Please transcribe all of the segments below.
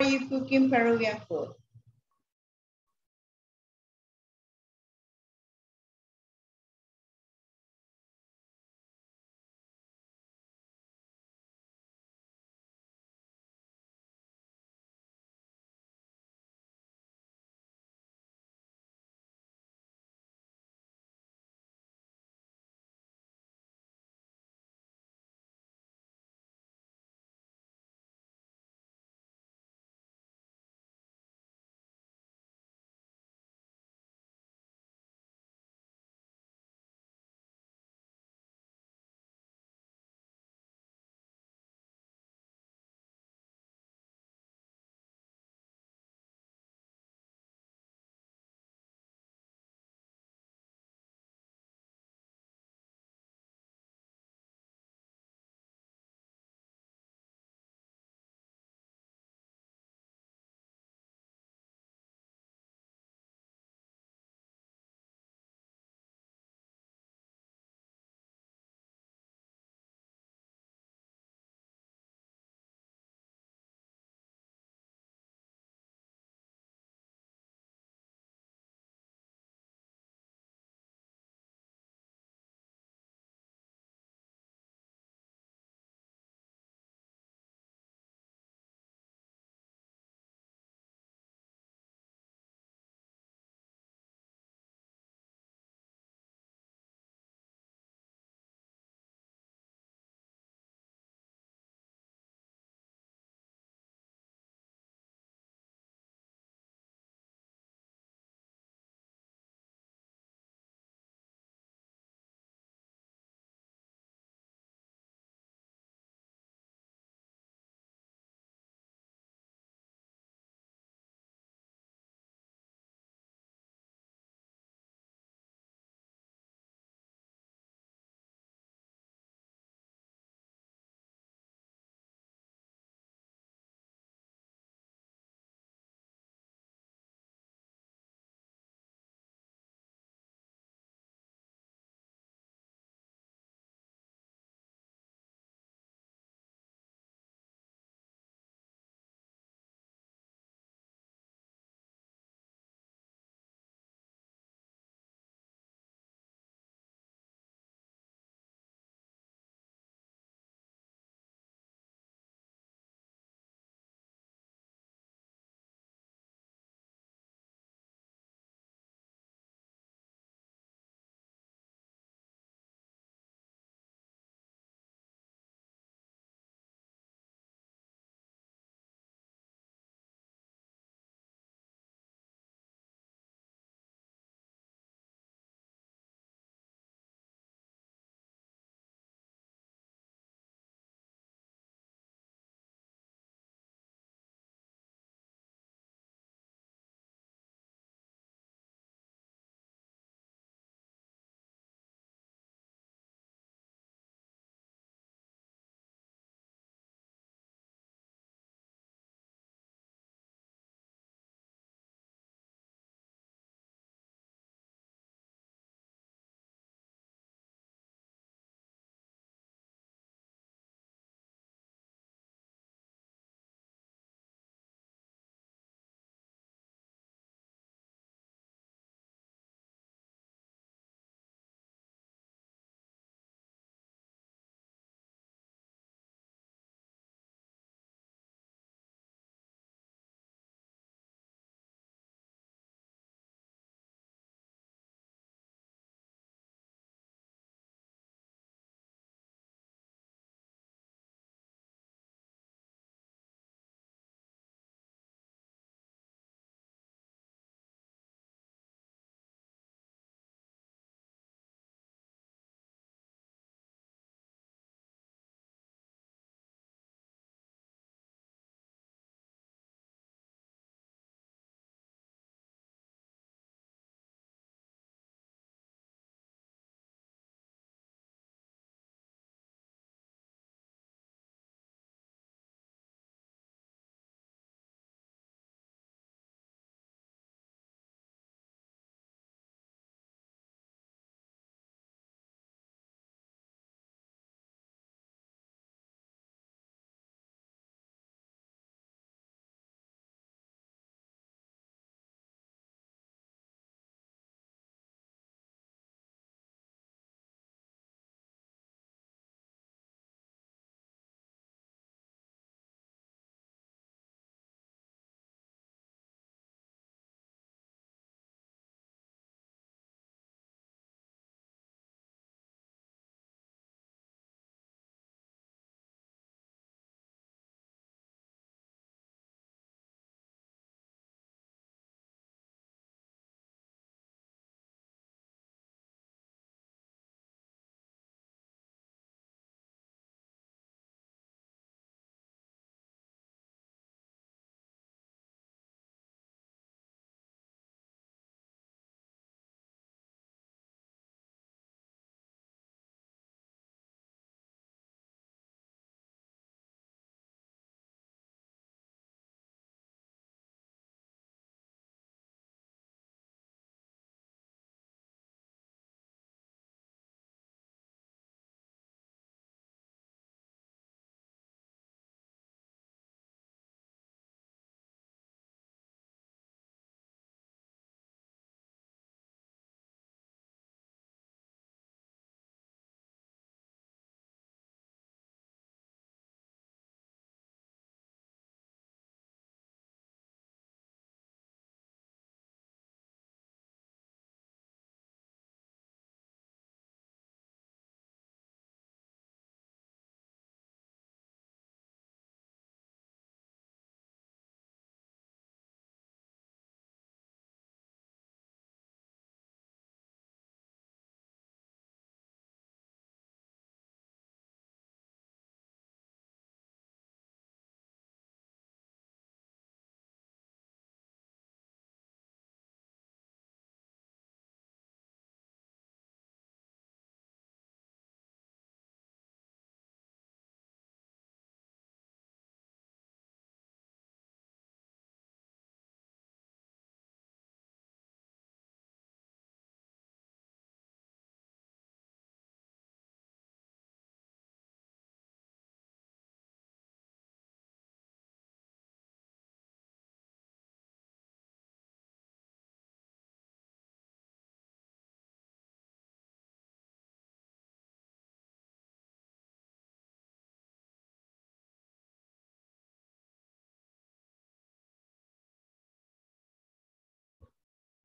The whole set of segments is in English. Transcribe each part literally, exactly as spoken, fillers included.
are you cooking Peruvian food?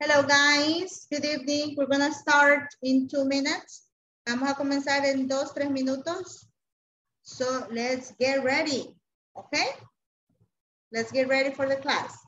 Hello guys, good evening. We're gonna start in two minutes. Vamos a comenzar en dos, tres minutos. So let's get ready, okay? Let's get ready for the class.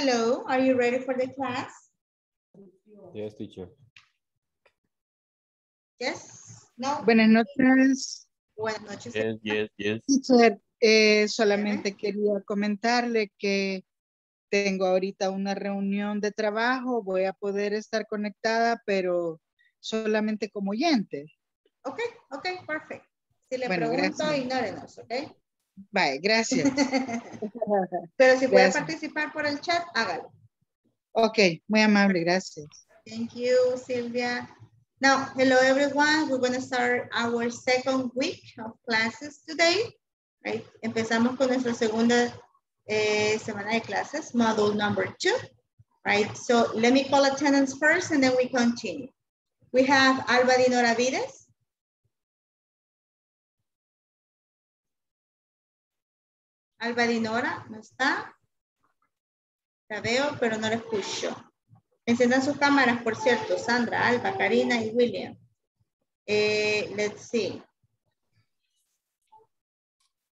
Hello, are you ready for the class? Yes, teacher. Yes, no. Buenas noches. Buenas noches. Yes, yes, yes. Teacher, eh, solamente quería comentarle que tengo ahorita una reunión de trabajo, voy a poder estar conectada, pero solamente como oyente. Ok, ok, perfecto. Si le bueno, pregunto, ignórenos, ok. Bye, gracias. Pero si puede gracias. Participar por el chat, hágalo. Ok, muy amable, gracias. Thank you, Silvia. Now, hello everyone. We're going to start our second week of classes today. Right? Empezamos con nuestra segunda eh, semana de clases, module number two. Right? So, let me call attendance first and then we continue. We have Alba Dinora Vides. Alba Dinora, no está. La veo, pero no la escucho. Enciendan sus cámaras, por cierto. Sandra, Alba, Karina y William. Eh, let's see.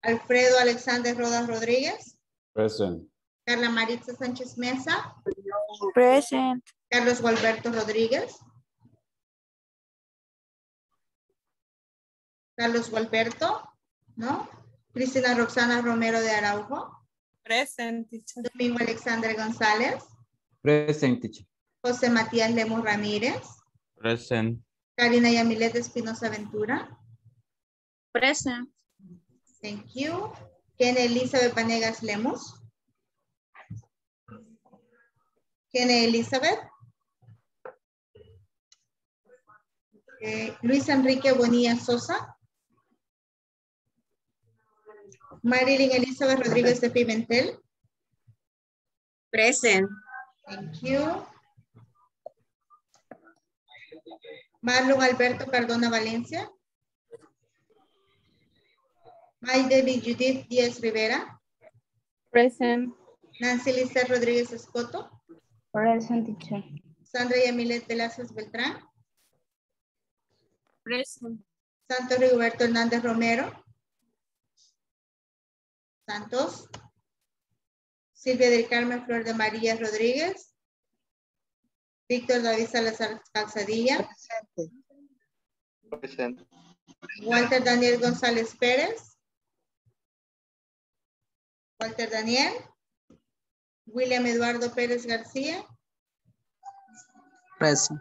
Alfredo Alexander Rodas Rodríguez. Present. Carla Maritza Sánchez Mesa. Present. Carlos Gualberto Rodríguez. Carlos Gualberto, ¿no? Cristina Roxana Romero de Araujo. Present, teacher. Domingo Alexander González. Present, teacher. José Matías Lemus Ramírez. Present. Karina Yamilet Espinosa Ventura. Present. Thank you. Ken Elizabeth Vanegas Lemus. Ken Elizabeth. Eh, Luis Enrique Bonilla Sosa. Marilyn Elizabeth Rodríguez de Pimentel. Present. Thank you. Marlon Alberto Cardona Valencia. Maydevi Judith Diaz Rivera. Present. Nancy Lisa Rodríguez Escoto. Present, teacher. Sandra Yamilet Velázquez Beltrán. Present. Santos Rigoberto Hernández Romero. Santos. Silvia del Carmen Flor de María Rodríguez. Víctor David Salazar Calzadilla. Presente. Presente. Walter Daniel González Pérez. Walter Daniel. William Eduardo Pérez García. Present.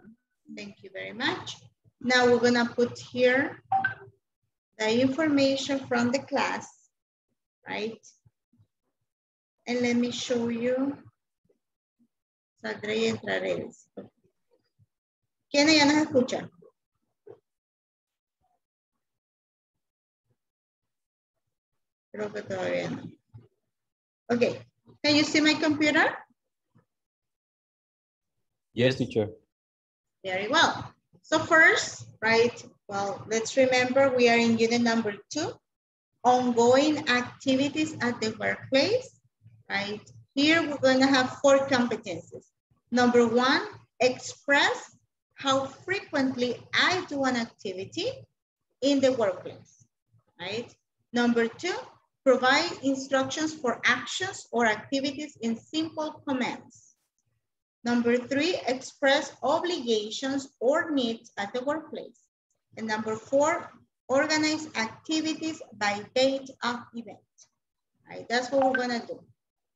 Thank you very much. Now we're gonna put here the information from the class, right? And let me show you. Saldré y entraré. ¿Quiénes ya nos escuchan? Creo que todavía no. Okay, can you see my computer? Yes, teacher. Very well. So first, right, well, let's remember we are in unit number two, ongoing activities at the workplace, right? Here we're gonna have four competencies. Number one, express how frequently I do an activity in the workplace, right? Number two, provide instructions for actions or activities in simple commands. Number three, express obligations or needs at the workplace. And number four, organize activities by date of event. All right, that's what we're gonna do.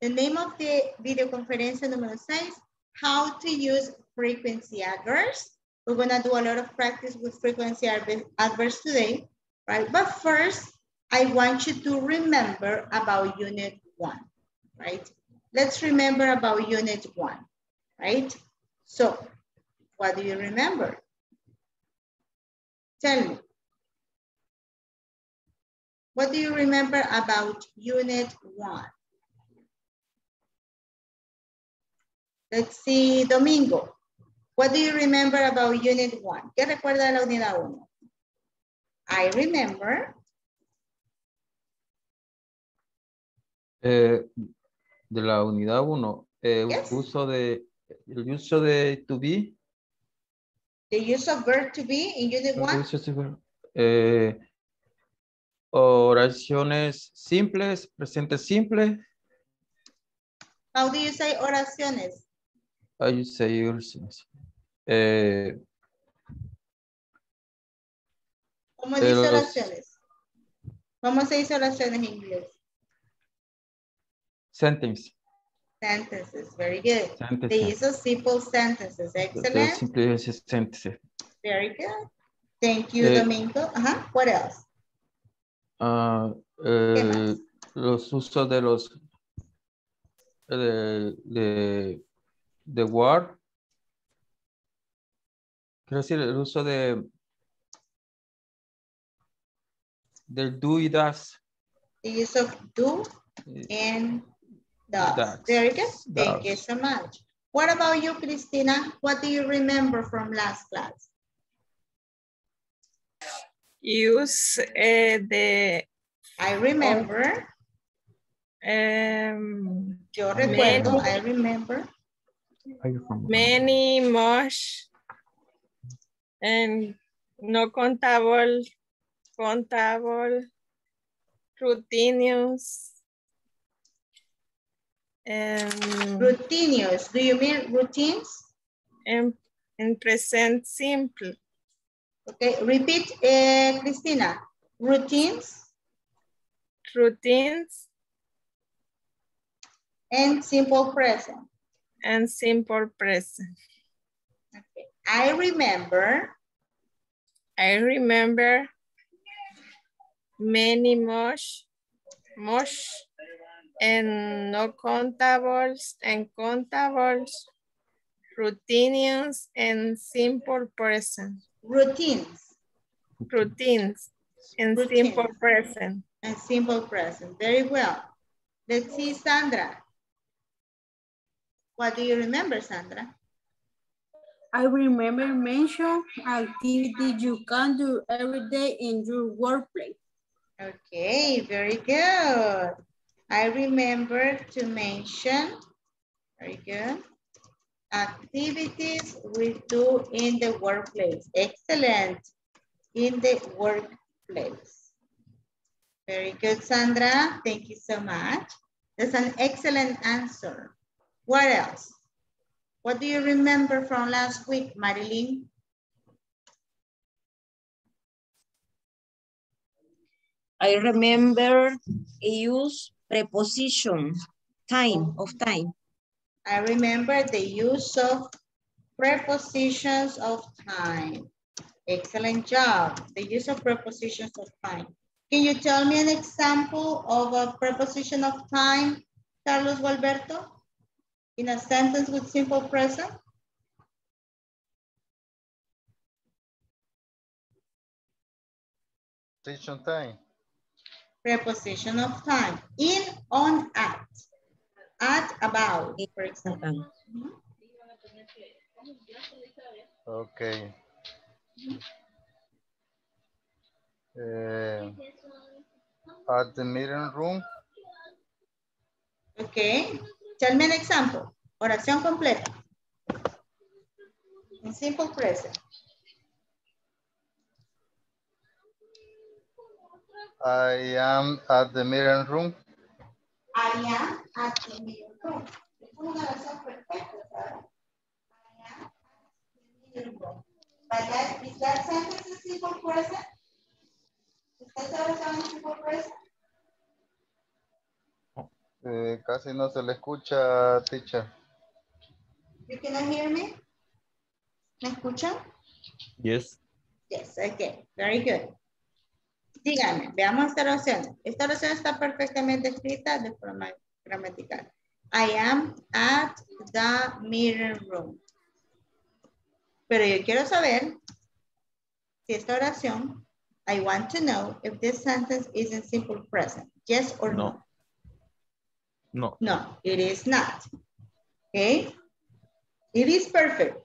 The name of the video conferencia number six, how to use frequency adverbs. We're gonna do a lot of practice with frequency adverbs today, right? But first, I want you to remember about unit one, right? Let's remember about unit one. Right? So, what do you remember? Tell me. What do you remember about unit one? Let's see, Domingo. What do you remember about unit one? ¿Qué recuerda la unidad uno? I remember. Eh, de la unidad uno, eh, yes. Uso de The use of the to be. The use of verb to be in unit one. Eh, oraciones simples, presente simple. How do you say oraciones? How do you say oraciones? Eh, ¿Cómo dice los... oraciones? ¿Cómo se dice oraciones en inglés? Sentence. Sentences, very good. Sentences. They use a simple sentences, excellent. Simple sentences. Very good. Thank you, eh, Domingo. Uh-huh. What else? Uh, eh, los usos de los de de, de word. Quiero decir el uso de del do y das. The use of do and does. Very good. Thank you so much. What about you, Cristina? What do you remember from last class? Use uh, the. I remember. Um. Yo recuerdo. Many, I remember. Many, much, and no contable, contable, routinious. Um, Routinious. Do you mean routines? And, and present simple. Okay. Repeat, uh, Cristina. Routines. Routines. And simple present. And simple present. Okay. I remember. I remember. Many much. Much. And no countables and countables, routines and simple present. Routines. Routines and routines. Simple present. And simple present. Very well. Let's see, Sandra. What do you remember, Sandra? I remember mention activity you can do every day in your workplace. Okay, very good. I remember to mention, very good, activities we do in the workplace. Excellent. In the workplace. Very good, Sandra. Thank you so much. That's an excellent answer. What else? What do you remember from last week, Marilyn? I remember use preposition, time of time. I remember the use of prepositions of time. Excellent job. The use of prepositions of time. Can you tell me an example of a preposition of time, Carlos Gualberto? In a sentence with simple present? Preposition time. Preposition of time. In, on, at. At, about, for example. Okay. Uh, at the meeting room. Okay. Tell me an example. Oración completa. In simple present. I am at the meeting room. I am at the meeting room. Es una oración perfecta, ¿sabes? I am at the meeting room. But that, is that sentence a simple present? Is that oración a simple present? Eh, casi no se le escucha, teacher. You cannot hear me? ¿Me escuchan? Yes. Yes, okay. Very good. Díganme, veamos esta oración. Esta oración está perfectamente escrita de forma gramatical. I am at the meeting room. Pero yo quiero saber si esta oración, I want to know if this sentence is in simple present. Yes or no? No. No. No, it is not. Okay. It is perfect.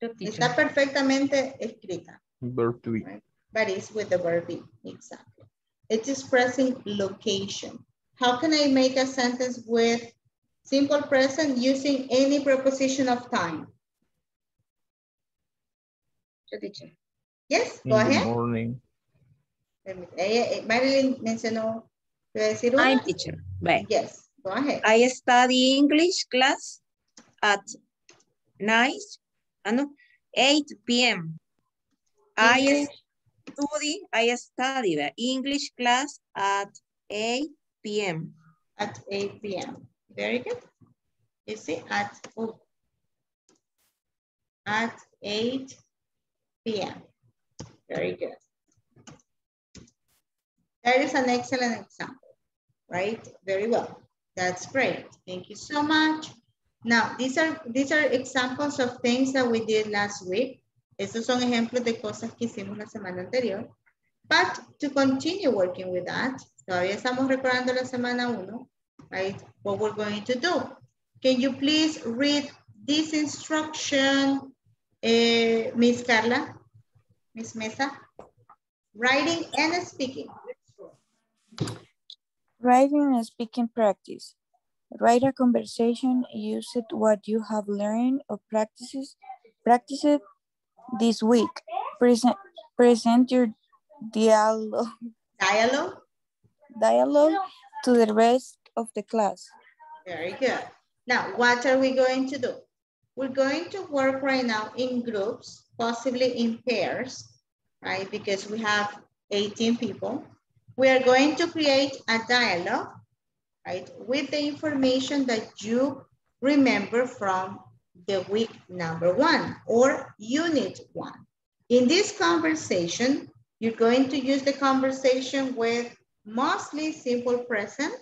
Está perfectamente escrita. Verb to be. Right? But it's with the verb be. Exactly. It's expressing location. How can I make a sentence with simple present using any preposition of time? Yes, go ahead. Good morning. Marilyn mencionó. I'm teacher. Bye. Yes, go ahead. I study English class at nine, uh, no, eight p m I study, I study the English class at eight p m At eight p m Very good. You see, at, oh, at eight p m Very good. That is an excellent example. Right? Very well. That's great. Thank you so much. Now, these are, these are examples of things that we did last week. Estos son ejemplos de cosas que hicimos la semana anterior. But to continue working with that, todavía estamos recordando la semana uno, right? What we're going to do. Can you please read this instruction, eh, Miss Carla, Miss Mesa? Writing and speaking. Writing and speaking practice. Write a conversation, use it what you have learned or practices. Practice it this week. Present, present your dialogue, dialogue? dialogue to the rest of the class. Very good. Now, what are we going to do? We're going to work right now in groups, possibly in pairs, right? Because we have eighteen people. We are going to create a dialogue, right, with the information that you remember from the week number one or unit one. In this conversation, you're going to use the conversation with mostly simple present,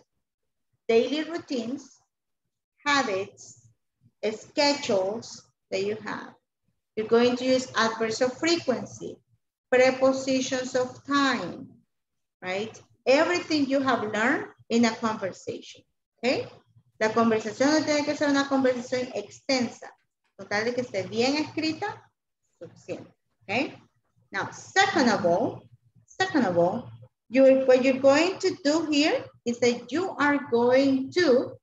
daily routines, habits, schedules that you have. You're going to use adverbs of frequency, prepositions of time, right? Everything you have learned in a conversation, okay? La conversación no tiene que ser una conversación extensa. Total de que esté bien escrita, suficiente. Okay? Now, second of all, second of all, you, what you're going to do here is that you are going to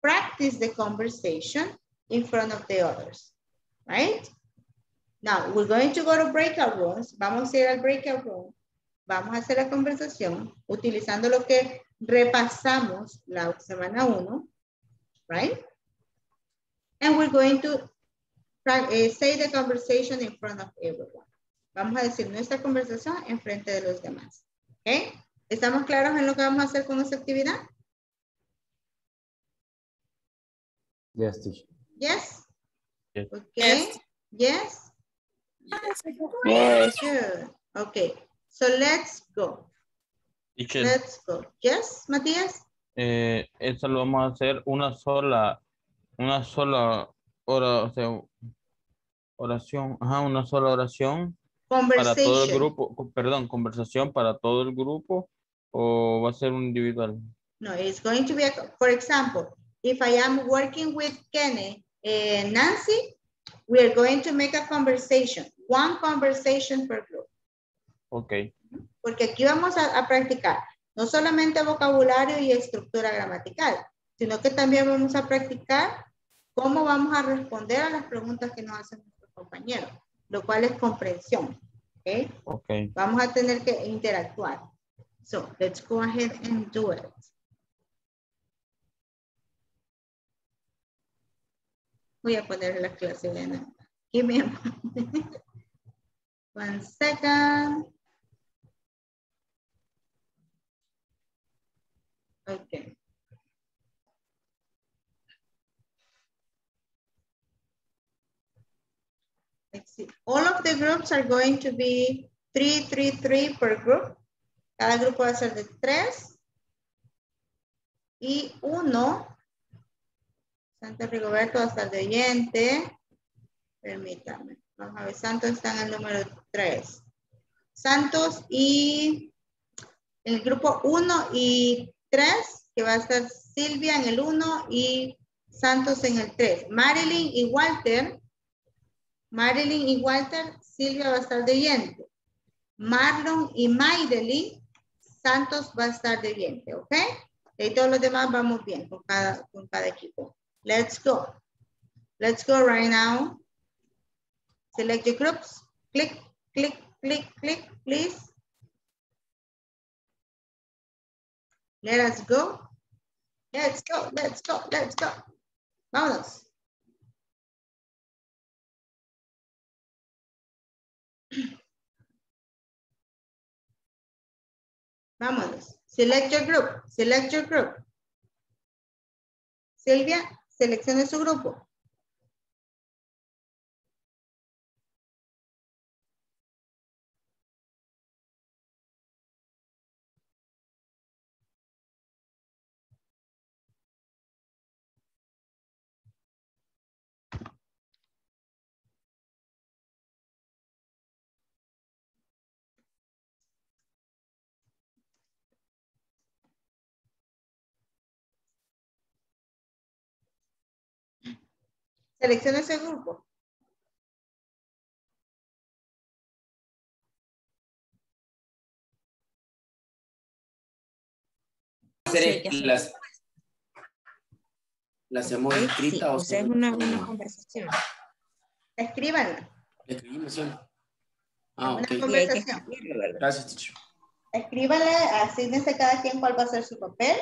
practice the conversation in front of the others, right? Now, we're going to go to breakout rooms. Vamos a ir al breakout room. Vamos a hacer la conversación utilizando lo que repasamos la semana uno, right? And we're going to say the conversation in front of everyone. Vamos a decir nuestra conversación en frente de los demás. ¿Okay? ¿Estamos claros en lo que vamos a hacer con esta actividad? Yes, teacher. Yes? Yes. Okay. Yes? Yes. Yes. Sure. Okay. So let's go. Teacher. Let's go. Yes, Matías? Eh, eso lo vamos a hacer una sola, una sola hora, o sea, oración, ajá, una sola oración. Para todo el grupo, perdón, conversación para todo el grupo o va a ser un individual? No, it's going to be, a, for example, if I am working with Kenny and Nancy, we are going to make a conversation, one conversation per group. Ok. Porque aquí vamos a, a practicar no solamente vocabulario y estructura gramatical, sino que también vamos a practicar cómo vamos a responder a las preguntas que nos hacen nuestros compañeros, lo cual es comprensión. Okay? Okay. Vamos a tener que interactuar. So, let's go ahead and do it. Voy a poner la clase de nada. Give me a moment. One second. Okay. Let's see. All of the groups are going to be three, three, three per group. Cada grupo va a ser de tres. Y uno. Santo Rigoberto va a estar de oyente. Permítame. Vamos a ver, Santos está en el número tres. Santos y el grupo uno y tres, que va a estar Silvia en el uno y Santos en el tres. Marilyn y Walter. Marilyn y Walter, Silvia va a estar de oyente. Marlon y Maidelyn, Santos va a estar de oyente, ¿ok? Y todos los demás vamos bien con cada, con cada equipo. Let's go. Let's go right now. Select your groups. Click, click, click, click, please. Let us go. Let's go, let's go, let's go. Vámonos. Vámonos. Select your group. Select your group. Silvia, seleccione su grupo. Selecciona ese grupo. Las, las hemos escritas. Sí, o sea, es una, una conversación. Escríbanla. Escríbanla. Ah, ok. Una conversación. Gracias, teacher. Escríbanla, asignense cada quien cuál va a ser su papel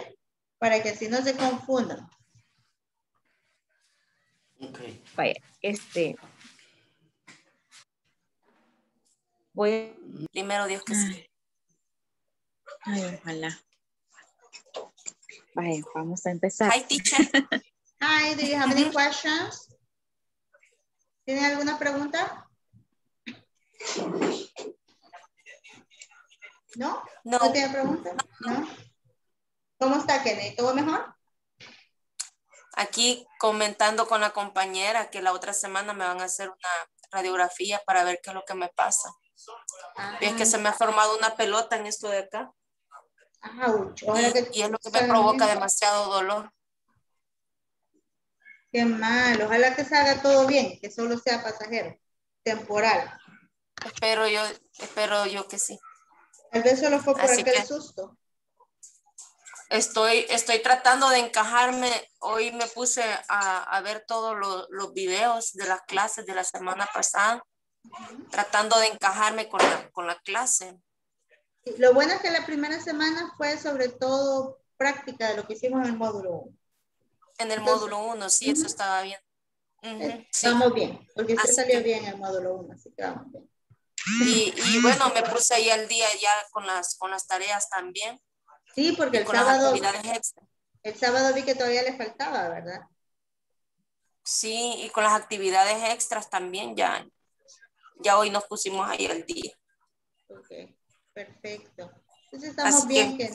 para que así no se confundan. Okay. Vaya, este voy primero, Dios que sí. Ay, ojalá. Vaya, vamos a empezar. Hi, teacher. Hi, do you have any questions? ¿Tienen alguna pregunta? ¿No? ¿No, ¿No tiene pregunta? No. ¿No? ¿Cómo está, Kennedy? ¿Todo mejor? Aquí comentando con la compañera que la otra semana me van a hacer una radiografía para ver qué es lo que me pasa. Ajá. Y es que se me ha formado una pelota en esto de acá. Ajá, y, y es lo que me provoca demasiado dolor. Qué mal, ojalá que salga todo bien, que solo sea pasajero, temporal. Espero yo, espero yo que sí. Tal vez solo fue por Así aquel susto. Estoy, estoy tratando de encajarme. Hoy me puse a, a ver todos lo, los videos de las clases de la semana pasada, uh-huh. tratando de encajarme con la, con la clase. Lo bueno es que la primera semana fue sobre todo práctica de lo que hicimos en el módulo uno. En el Entonces, módulo uno, sí, uh-huh. eso estaba bien. Uh-huh, estamos sí. bien, porque usted así salió que... bien en el módulo uno, así que vamos bien. Y, y bueno, me puse ahí al día ya con las, con las tareas también. Sí, porque el sábado, el sábado vi que todavía le faltaba, ¿verdad? Sí, y con las actividades extras también ya, ya hoy nos pusimos ahí al día. Ok, perfecto. Entonces estamos así bien, que, que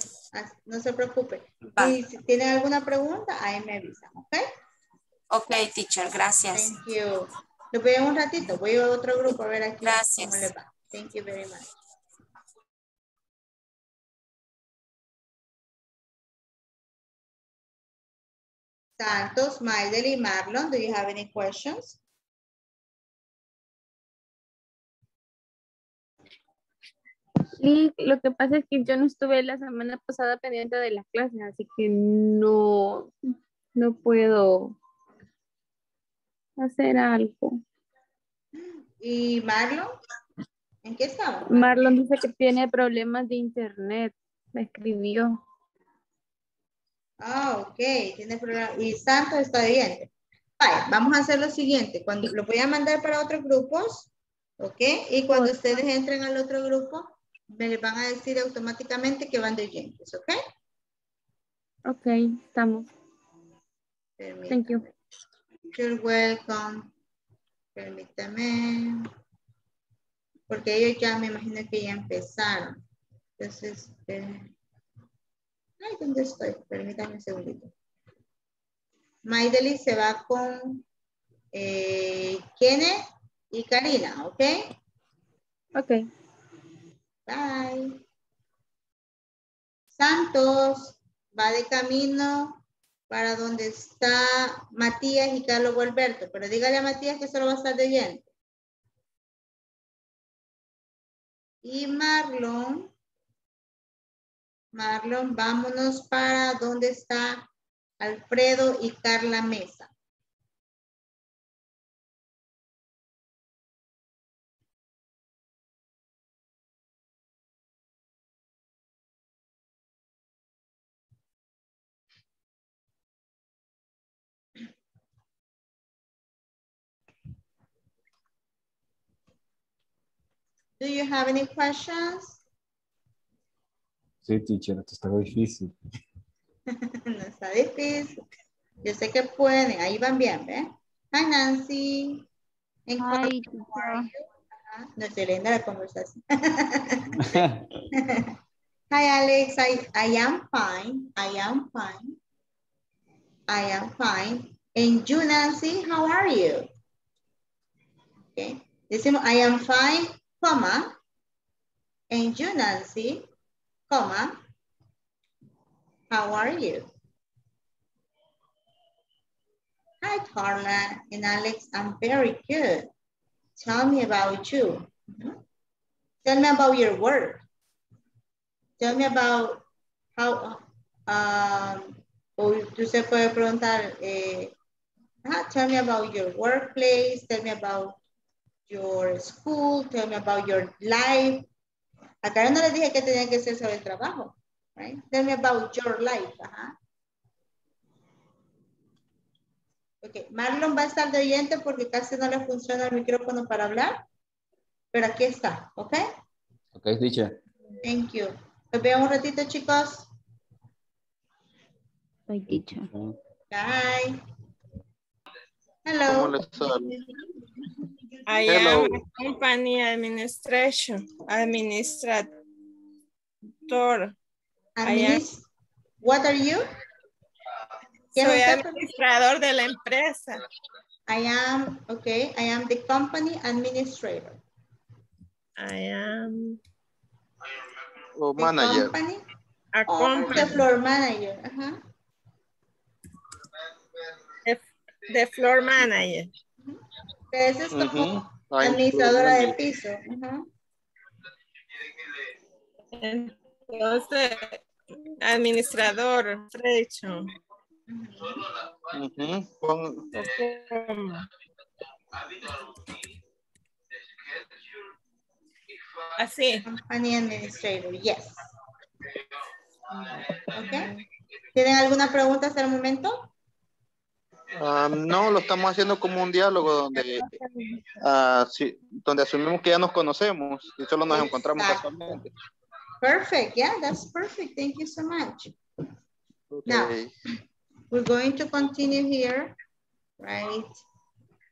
no se preocupe. Va. Y si tienen alguna pregunta, ahí me avisan, ¿ok? Ok, teacher, gracias. Thank you. Lo veo un ratito, voy a otro grupo a ver aquí. Gracias. Cómo le va. Thank you very much. Santos, Maideli, Marlon, do you have any questions? Sí, lo que pasa es que yo no estuve la semana pasada pendiente de las clases, así que no, no puedo hacer algo. ¿Y Marlon? ¿En qué estamos? Marlon dice que tiene problemas de internet, me escribió. Ah, oh, ok, tiene problema. Y Santos está bien. Vale, vamos a hacer lo siguiente. Cuando lo voy a mandar para otros grupos, ok, y cuando ustedes entren al otro grupo, me les van a decir automáticamente que van de oyentes, ok. Ok, estamos. Permítame. Thank you. You're welcome. Permítame. Porque ellos ya me imagino que ya empezaron. Entonces, eh... ay, ¿dónde estoy? Permítanme un segundito. Maideli se va con eh, Kenneth y Karina, ¿ok? Ok. Bye. Santos va de camino para donde está Matías y Carlos Gualberto, pero dígale a Matías que solo va a estar de lleno. Y Marlon... Marlon, vámonos para donde está Alfredo y Carla Mesa. Do you have any questions? Sí, teacher, esto está difícil. No está difícil. Yo sé que pueden. Ahí van bien, ¿ves? Hi, Nancy. En Hi, no estoy leyendo la conversación. Hi, Alex. I, I am fine. I am fine. I am fine. And you, Nancy, how are you? Okay. Decimos, I am fine, coma. And you, Nancy, comma, how are you? Hi, Carla and Alex, I'm very good. Tell me about you. Mm-hmm. Tell me about your work. Tell me about how, um, or tú se puede preguntar, eh, ah, tell me about your workplace, tell me about your school, tell me about your life. A Karen no les dije que tenían que ser sobre el trabajo. Right? Tell me about your life. Ajá. Okay. Marlon va a estar de oyente porque casi no le funciona el micrófono para hablar. Pero aquí está. ¿Ok? Ok, teacher. Thank you. Nos vemos un ratito, chicos. Bye, teacher. Bye. Hello. I Hello. am a company administration, administrator. Administ am, what are you? Soy administrador de la empresa. I am, okay, I am the company administrator. I am oh, the manager. Company, a company. The floor manager. Uh-huh. de floor manager. Esa es como uh-huh. administradora de piso. Uh-huh. Entonces, administrador, trecho. Uh-huh. Pon... Así. Company administrator, yes. Okay. ¿Tienen alguna pregunta hasta el momento? Um, no, lo estamos haciendo como un diálogo donde, uh, sí, donde asumimos que ya nos conocemos y solo nos Exacto. encontramos casualmente. Perfect, yeah, that's perfect. Thank you so much. Okay. Now, we're going to continue here, right?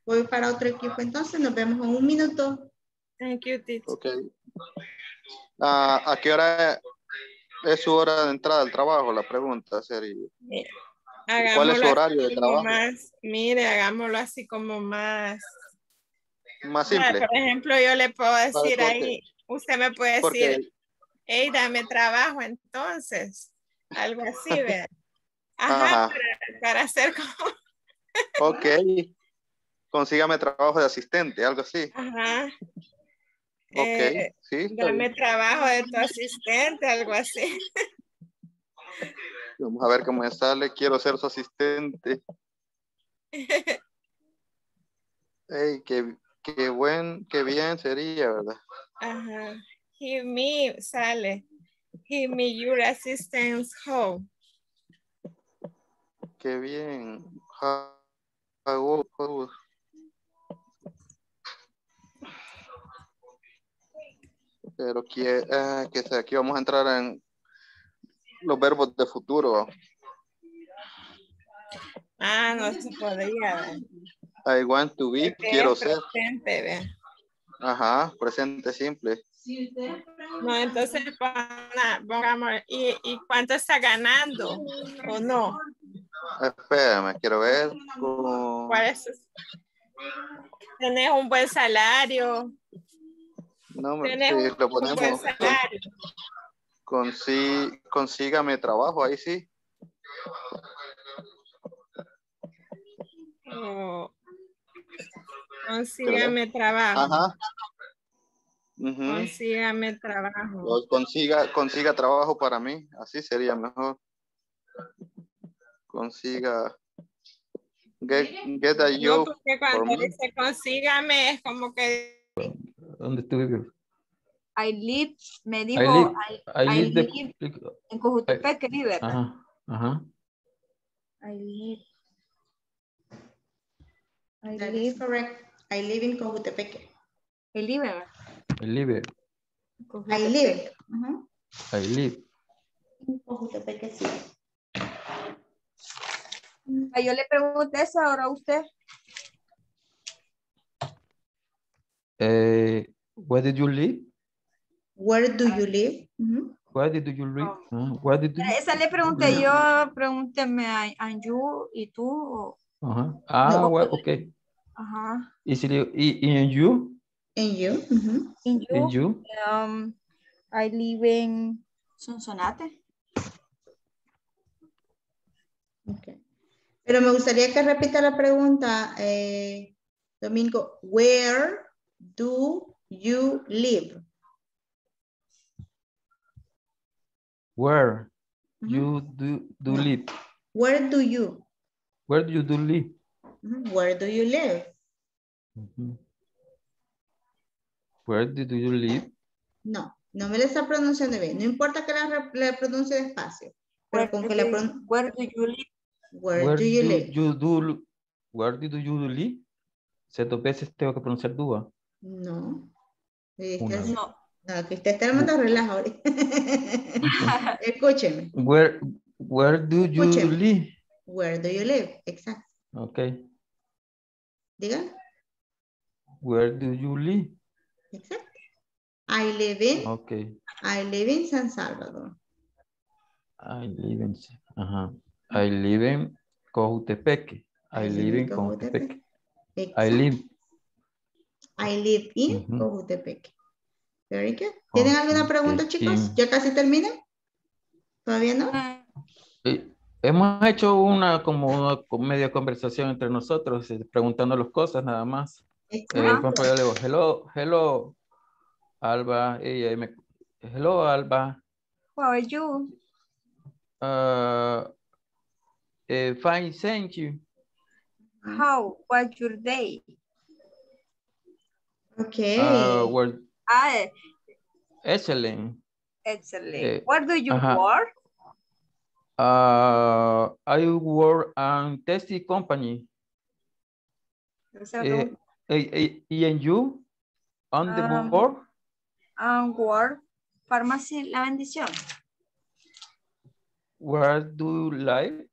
Voy para otro equipo, entonces nos vemos en un minuto. Thank you, teacher. Okay. Uh, ¿A qué hora es su hora de entrada al trabajo? La pregunta sería. Yeah. Hagámoslo. ¿Cuál es su horario de trabajo? Más, mire, hagámoslo así como más... Más simple. Bueno, por ejemplo, yo le puedo decir ahí, usted me puede decir, hey, dame trabajo entonces. Algo así, ¿verdad? Ajá, Ajá. Para, para hacer como... Ok. Consígame trabajo de asistente, algo así. Ajá. Ok, eh, sí. Dame trabajo de tu asistente, algo así. Vamos a ver cómo me sale. Quiero ser su asistente. Hey, qué, qué buen, qué bien sería, ¿verdad? Ajá. He me sale. He me your assistance home. Qué bien. How, how, how. Pero que, ah, que sea, aquí vamos a entrar en los verbos de futuro. Ah, no se podría. I want to be, este quiero presente, ser. Ve. Ajá, presente simple. No, entonces pongamos, ¿y, y cuánto está ganando o no? Espérame, quiero ver. Con... ¿Cuál es? ¿Tenés un buen salario? No, ¿Tenés sí, un, lo ponemos, un buen salario? Consí, consígame trabajo, ahí sí. Oh. Consígame trabajo. Ajá. Uh-huh. Consígame trabajo. O consiga, consiga trabajo para mí, así sería mejor. Consiga. Get, get a job. No, porque cuando dice consígame es como que. ¿Dónde estuve? I live, me dijo, I, I, I live, live the, en Cojutepeque, vive. Ajá, ajá. I live. I That live, correct. I live in Cojutepeque. I live. I live. I live. Uh-huh. I live. En Cojutepeque, sí. Yo le pregunté eso ahora a usted. Eh, where did you live? Where do you live? Uh-huh. Where did you live? Oh. Where did you... Esa le pregunté yo, pregúnteme a you y tú. O... Uh-huh. Ah, no, well, okay. Ajá. Uh-huh. ¿Y si le in you? In you. Uh-huh. In you. In you. Um, I live in Sonsonate. Okay. Pero me gustaría que repita la pregunta, eh, Domingo. Where do you live? Where mm-hmm. you do, do live? Where do you? Where do you do live? Mm-hmm. Where do you live? Mm-hmm. Where do you live? No, no me la está pronunciando bien. No importa que la, la pronuncie despacio. Pero where, con do que you, la where do you live? Where, where do, do you live? You do, where do you live? ¿Ciertas veces tengo que pronunciar duda? No. No. No, que usted está armando relajo ahorita. Escúcheme. Where, where do you Escúcheme. live? Where do you live? Exacto. Okay. Diga. Where do you live? Exacto. I live in. Okay. I live in San Salvador. I live in. Ajá. I live in Cojutepeque. I, I live in Cojutepeque. I live. I live in uh-huh. Cojutepeque. Very good. ¿Tienen alguna pregunta, chicos? ¿Ya casi termina? ¿Todavía no? Hemos hecho una como una media conversación entre nosotros, preguntando las cosas nada más. Eh, por ejemplo, yo le digo, hello, hello, Alba. Ella me, hello, Alba. How are you? Uh, eh, fine, thank you. How was your day? Okay. Uh, well, ah, excellent. Excellent. Eh, Where do you ajá. work? Uh, I work at a taxi company. Eh, eh, eh, and you? On the um, board? I work at Pharmacy La Bendición. Where do you live?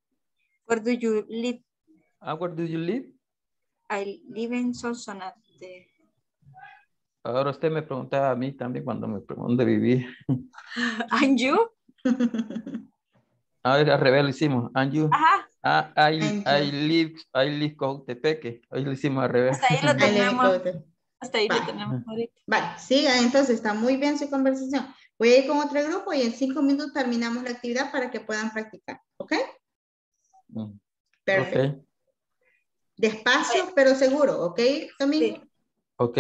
Where do you live? Uh, where do you live? I live in Sonsonate. Ahora usted me preguntaba a mí también cuando me preguntó dónde vivía. And you? A ver, al revés lo hicimos. And you. Ajá. Ah, I, And I, you. Live, I live Cojutepeque. Ahí lo hicimos al revés. Hasta ahí lo tenemos. Hasta ahí vale. lo tenemos ahorita. Vale, siga. Entonces está muy bien su conversación. Voy a ir con otro grupo y en cinco minutos terminamos la actividad para que puedan practicar. ¿Ok? Mm. Perfecto. Okay. Despacio, okay. pero seguro. ¿Ok, Domingo? Sí. Ok.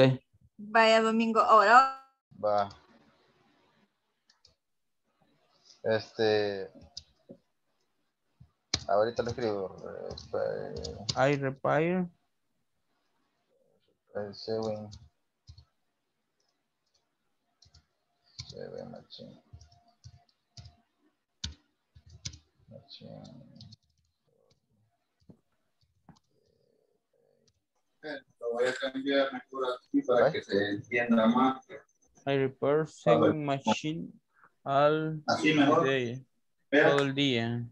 Vaya, Domingo. Ahora. Va. Este... Ahorita lo escribo. I repair. Repair sewing. Sewing machine. Machine. Lo voy a cambiar mejor aquí para ¿Vale? que se entienda más. I repair sewing machine all Así mejor. Day. Pero... Todo el día.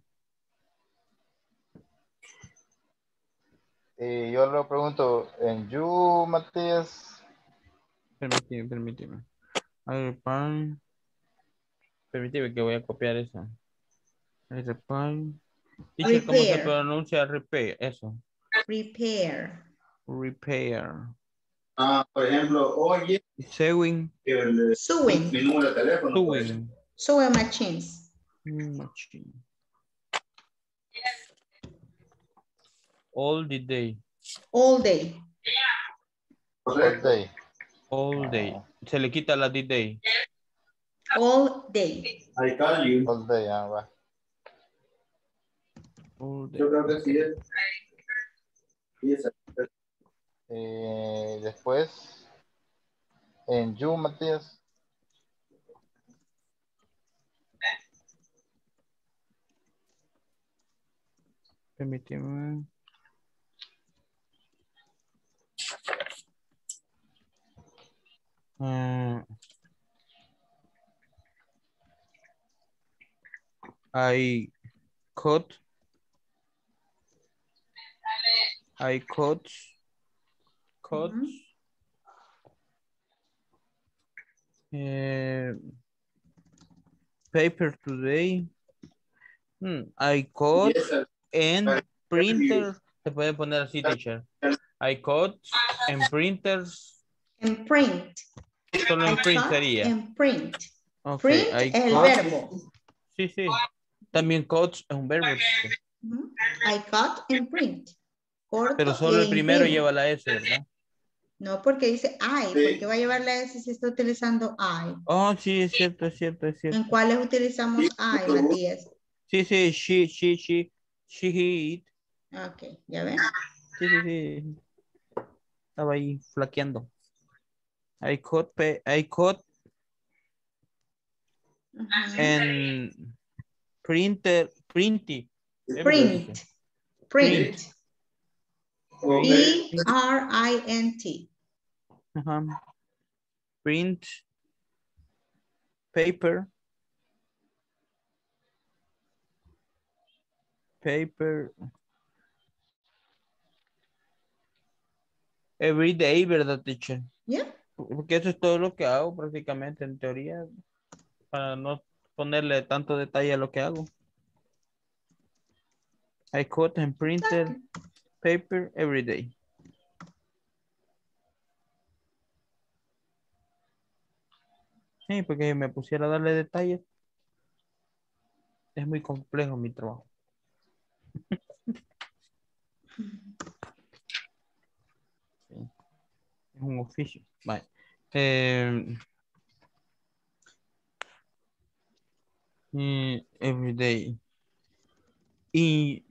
Y yo le pregunto, ¿en you, Matías? Permíteme, permíteme. I repair. Permíteme que voy a copiar eso. I repair. Dice cómo se pronuncia repair, eso. Repair. Repair. Ah, por ejemplo, oye. Sewing. El, Sewing. Mi número de teléfono. Sewing. Sewing machines. Machine. All the day. All day. All day. All day. Se le quita la the day. All day. I call you. All day, ah, va. All day. Yo creo que sí es. Sí es. Eh, después, en you, Matías. Permíteme. Uh, I cut I cut cut mm-hmm. uh, paper today hmm, I cut yes, and printer se puede poner así teacher I cut and printers and print Solo en print sería. En print. Okay, print I es el verbo. Sí, sí. También cut es un verbo. Uh-huh. I cut and print. Corto Pero solo el primero print. Lleva la S, ¿verdad? No, porque dice I. Sí. Porque va a llevar la S si está utilizando I. Oh, sí, es cierto, es cierto, es cierto. ¿En cuáles utilizamos I, Matías? Sí, sí, she, she, she, she, it. Ok, ¿ya ven? Sí, sí, sí. Estaba ahí flaqueando. I cut, pay, I cut uh-huh. and printer, printy. Print, print. P R I N T. Uh-huh. Print, paper, paper. Every day, ¿verdad, teacher? Yeah. Porque eso es todo lo que hago prácticamente en teoría para no ponerle tanto detalle a lo que hago. I cut and printed paper every day. Sí, porque si me pusiera a darle detalles es muy complejo mi trabajo. Es un oficio. Vale. Eh, every day. Y...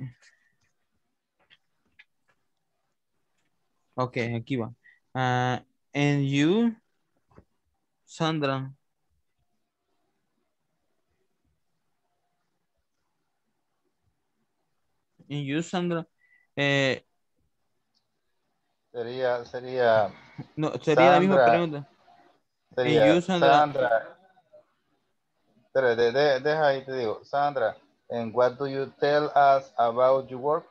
Ok, aquí va. Uh, and you, Sandra. And you, Sandra. Eh, sería, sería... No, sería Sandra, la misma pregunta. Sería and you, Sandra. Sandra. Pero de, de, deja ahí, te digo. Sandra, and what do you tell us about your work?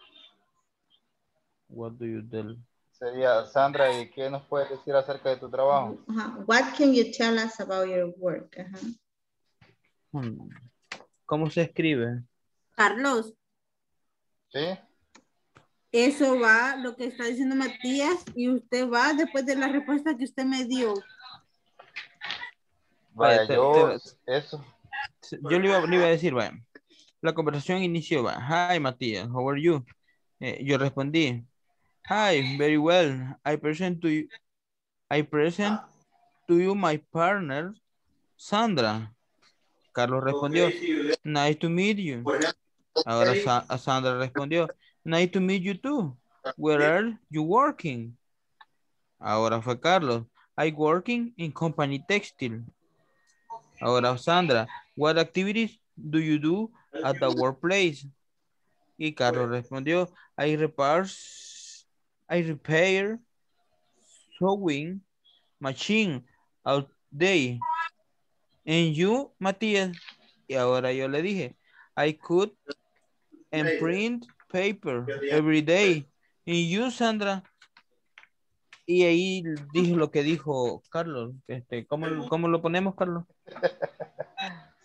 What do you tell? Sería, Sandra, ¿y qué nos puedes decir acerca de tu trabajo? Uh-huh. What can you tell us about your work? Uh-huh. hmm. ¿Cómo se escribe? Carlos. ¿Sí? Eso va, lo que está diciendo Matías, y usted va después de la respuesta que usted me dio. Vaya, vaya yo, te, te, eso. Yo le iba, le iba a decir, vaya, la conversación inició, vaya, hi, Matías, how are you? Eh, yo respondí, hi, very well. I present to you, I present to you my partner, Sandra. Carlos respondió, nice to meet you. Ahora Sa Sandra respondió, nice to meet you too. Where are you working? Ahora fue Carlos, I working in company textile. Ahora Sandra, what activities do you do at the workplace? Y Carlos respondió, I repairs I repair sewing machine all day. And you, Matías. Y ahora yo le dije, I cut and print paper every day. And you, Sandra. Y ahí dije lo que dijo Carlos. Este, ¿cómo, ¿Cómo lo ponemos, Carlos?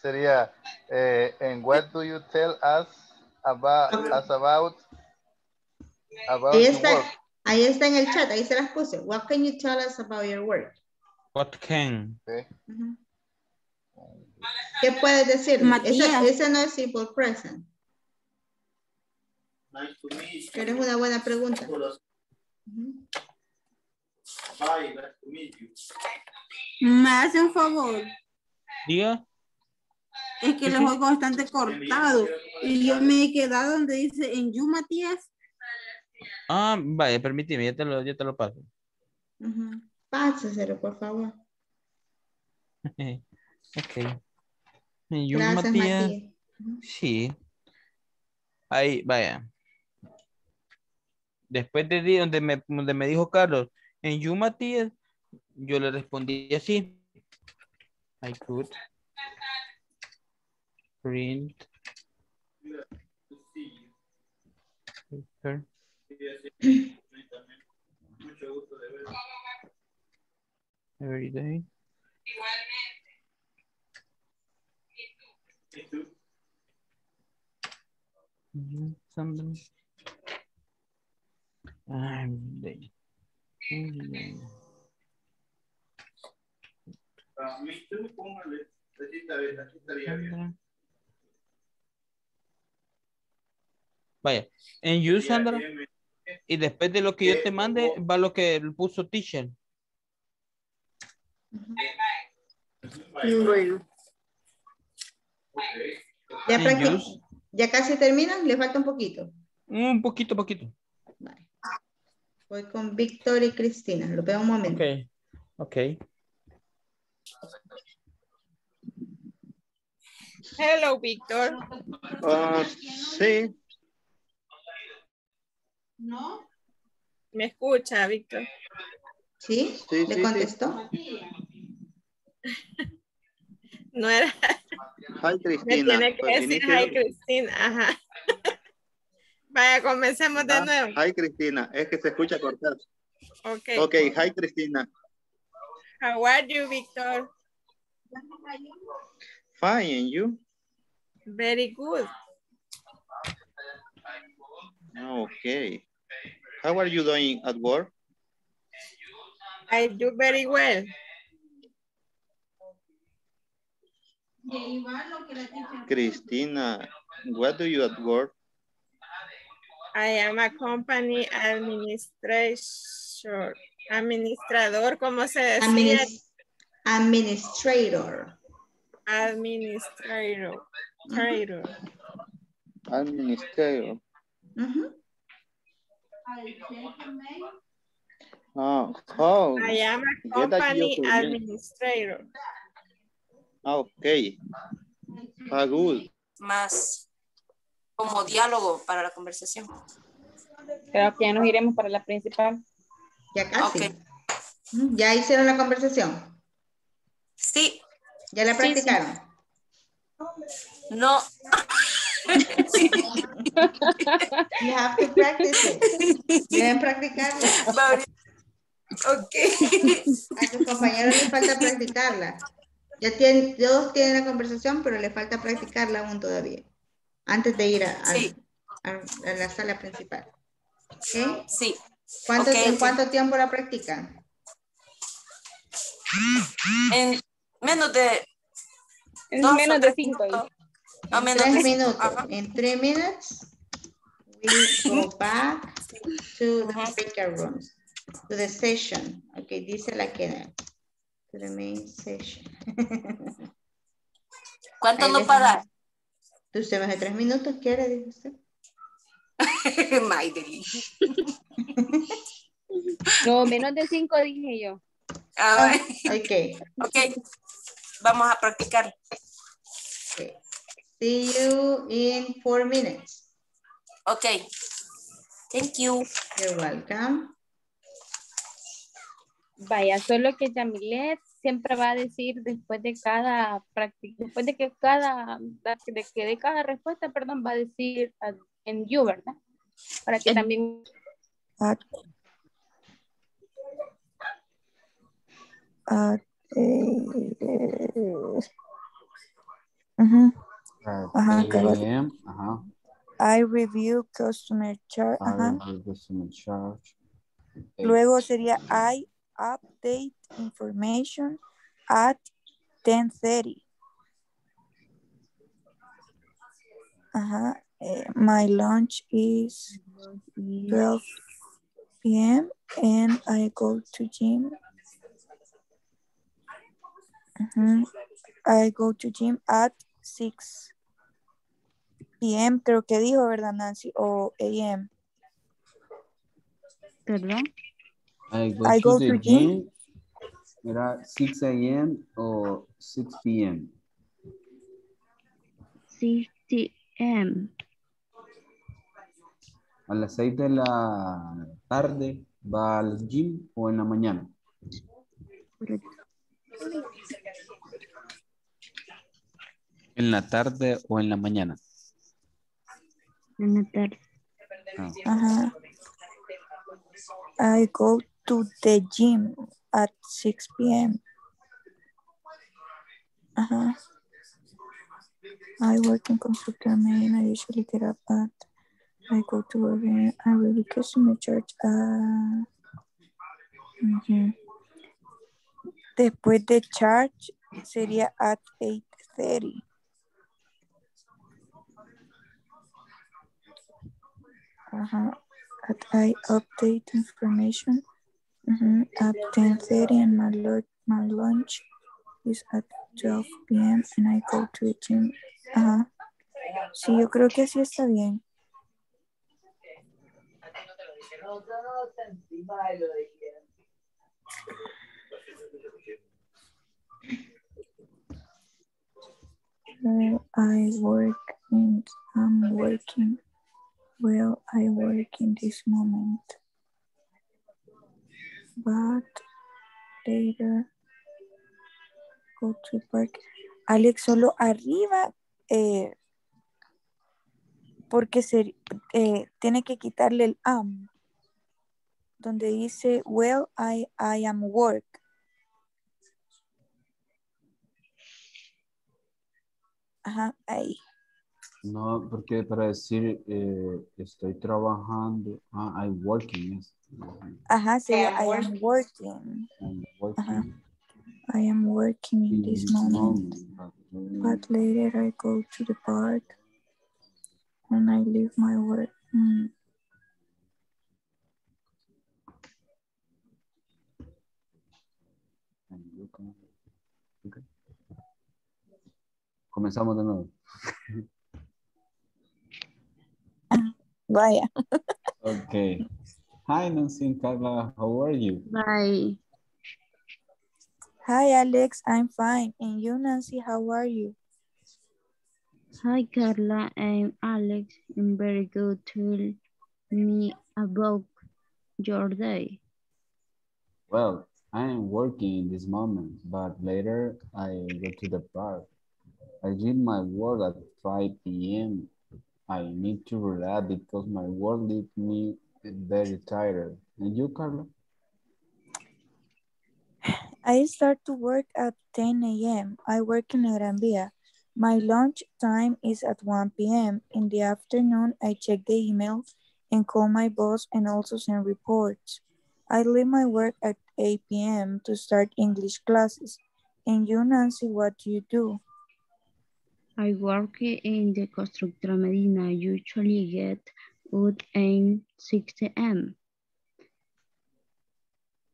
Sería, eh, and what do you tell us about, us about, about the work? Ahí está en el chat, ahí se las puse. What can you tell us about your work? What can? Okay. Uh-huh. ¿Qué puedes decir? Ese no es simple present. Nice to meet you. Pero es una buena pregunta. Uh-huh. Bye, nice to meet you. Me hace un favor. Diga. Es que lo juego bastante cortado. Y yo me he quedado donde dice en you, Matías. Ah, vaya, permíteme, ya te lo, ya te lo paso. Uh-huh. Pásaselo, por favor. Ok. Yo, gracias, Matías. Matías. Uh-huh. Sí. Ahí, vaya. Después de donde me, donde me dijo Carlos, en you, Matías, yo le respondí así. I could print paper. Mucho gusto de verlo. Every day. Igualmente. ¿Y tú? ¿Y tú? Every day. Every day. Ah, ¿y tú? Póngale. Aquí está, aquí estaría bien. Vaya. ¿En you, Sandra? Y después de lo que yo te mande, va lo que puso teacher. Bueno. Ya, ya casi terminan, le falta un poquito. Un poquito, poquito. Vale. Voy con Víctor y Cristina, lo veo un momento. Ok, ok. Hello, Víctor. Uh, sí. ¿No? ¿Me escucha, Víctor? ¿Sí? Sí, ¿le sí, contestó? Sí. No era... Hi, Cristina. Me tiene que decir hi, Cristina. Ajá. Vaya, comencemos de ah, nuevo. Hi, Cristina. Es que se escucha cortado. Ok. Ok, hi, Cristina. How are you, Víctor? Fine, and you? Very good. Okay. How are you doing at work? I do very well. Cristina, what do you at work? I am a company administrator. Administrador, ¿cómo se decía? Administ administrator. Administrator. Administrator. Uh-huh. Administrator. Uh-huh. Oh, oh. I am a company administrator. Okay. Ah, good. Más como diálogo para la conversación. Creo que ya nos iremos para la principal. Ya casi. Okay. ¿Ya hicieron la conversación? Sí. ¿Ya la practicaron? Sí, sí. No. You have to practice it. Deben practicarla. Ok. A tus compañeros les falta practicarla. Ya tienen, todos tienen la conversación, pero les falta practicarla aún todavía. Antes de ir a, a, sí. a, a la sala principal. ¿Okay? Sí. ¿Cuánto, okay, ¿En cuánto tiempo la practican? En menos de... En dos, menos de cinco. ¿No? No, en menos tres de minutos. Ajá. En tres minutos, we go back to the speaker rooms, to the session. Ok, dice la queda. To the main session. ¿Cuánto no pagar? ¿Tú se vas de tres minutos? ¿Quiere? Dice usted. No, menos de cinco dije yo. Ah, okay. Okay. Vamos a practicar. Okay. See you in four minutes. Okay. Thank you. You're welcome. Vaya, solo que Yamilet siempre va a decir después de cada práctica, después de que cada de que de cada respuesta, perdón, va a decir en you, ¿verdad? Para que también at, at, eh, uh-huh. Ajá, claro. Ajá. I review customer charge. Ajá. I review customer charge. Luego sería I update information at ten thirty. Ajá. Uh, my lunch is twelve p m and I go to gym. Uh-huh. I go to gym at six p m Creo que dijo, ¿verdad, Nancy? O a m Perdón. I go I to, go the to gym. gym. Era six a m o six p m six p m A las seis de la tarde va al gym o en la mañana. En la tarde o en la mañana. En la tarde. Ah. Ajá. I go to the gym at six p m Ajá. I work in Constructora Medina. I usually get up at I go to work and I will customer charge. Uh, uh-huh. Después de charge sería at eight thirty. Uh-huh. At I update information. Uh-huh. At ten thirty and my, lo my lunch is at twelve p m and I go to the gym. Uh-huh. Sí, yo creo que así está bien. Well, I work and I'm working. Well, I work in this moment, but later go to park. Alex, solo arriba. Eh, porque se, eh, tiene que quitarle el am. Donde dice, well, I, I am work. Ajá, ahí. No, porque para decir, eh, estoy trabajando, ah, I'm working. Ajá, sí, I am, I am working. I'm working. Ajá. I am working in, in this moment. moment. But later I go to the park and I leave my work. Mm. Comenzamos de nuevo. Vaya. Okay. Hi, Nancy and Carla. How are you? Hi. Hi, Alex. I'm fine. And you, Nancy, how are you? Hi, Carla. I'm Alex. I'm very good. Tell me about your day. Well, I am working in this moment, but later I go to the park. I did my work at five P M I need to relax because my work leaves me very tired. And you, Carla? I start to work at ten A M I work in Gran Via. My lunch time is at one P M In the afternoon, I check the email and call my boss and also send reports. I leave my work at eight P M to start English classes. And you, Nancy, what do you do? I work in the Constructora Medina. Usually get out at six A M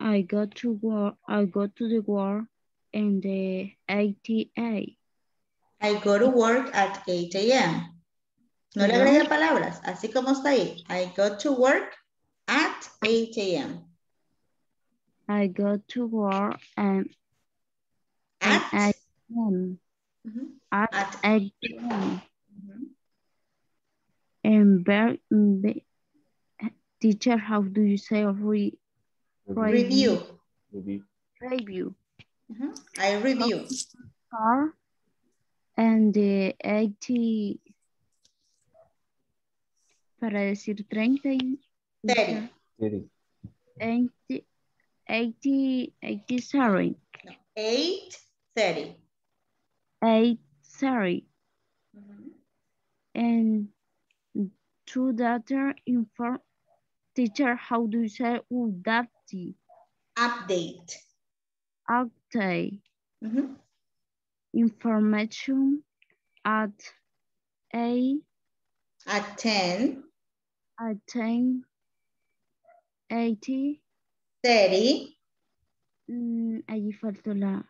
I go to work. I go to the work in the eight A M I go to work at eight A M No le agregué palabras, así como está ahí. I go to work at eight A M I go to work um, at eight A M Mm-hmm. At, at eight P M Mm-hmm. And very, very, teacher, how do you say re, re, review? Review. Review. Mm-hmm. I review. Car and the eighty. Para decir treinta. Thirty. Eighty. Eighty. Sorry. No. Eight thirty. Eight, sorry, mm-hmm. And to data inform teacher, how do you say update? Update. Update. Mm-hmm. Information at a at ten at ten eighty thirty. Mm, allí faltó la.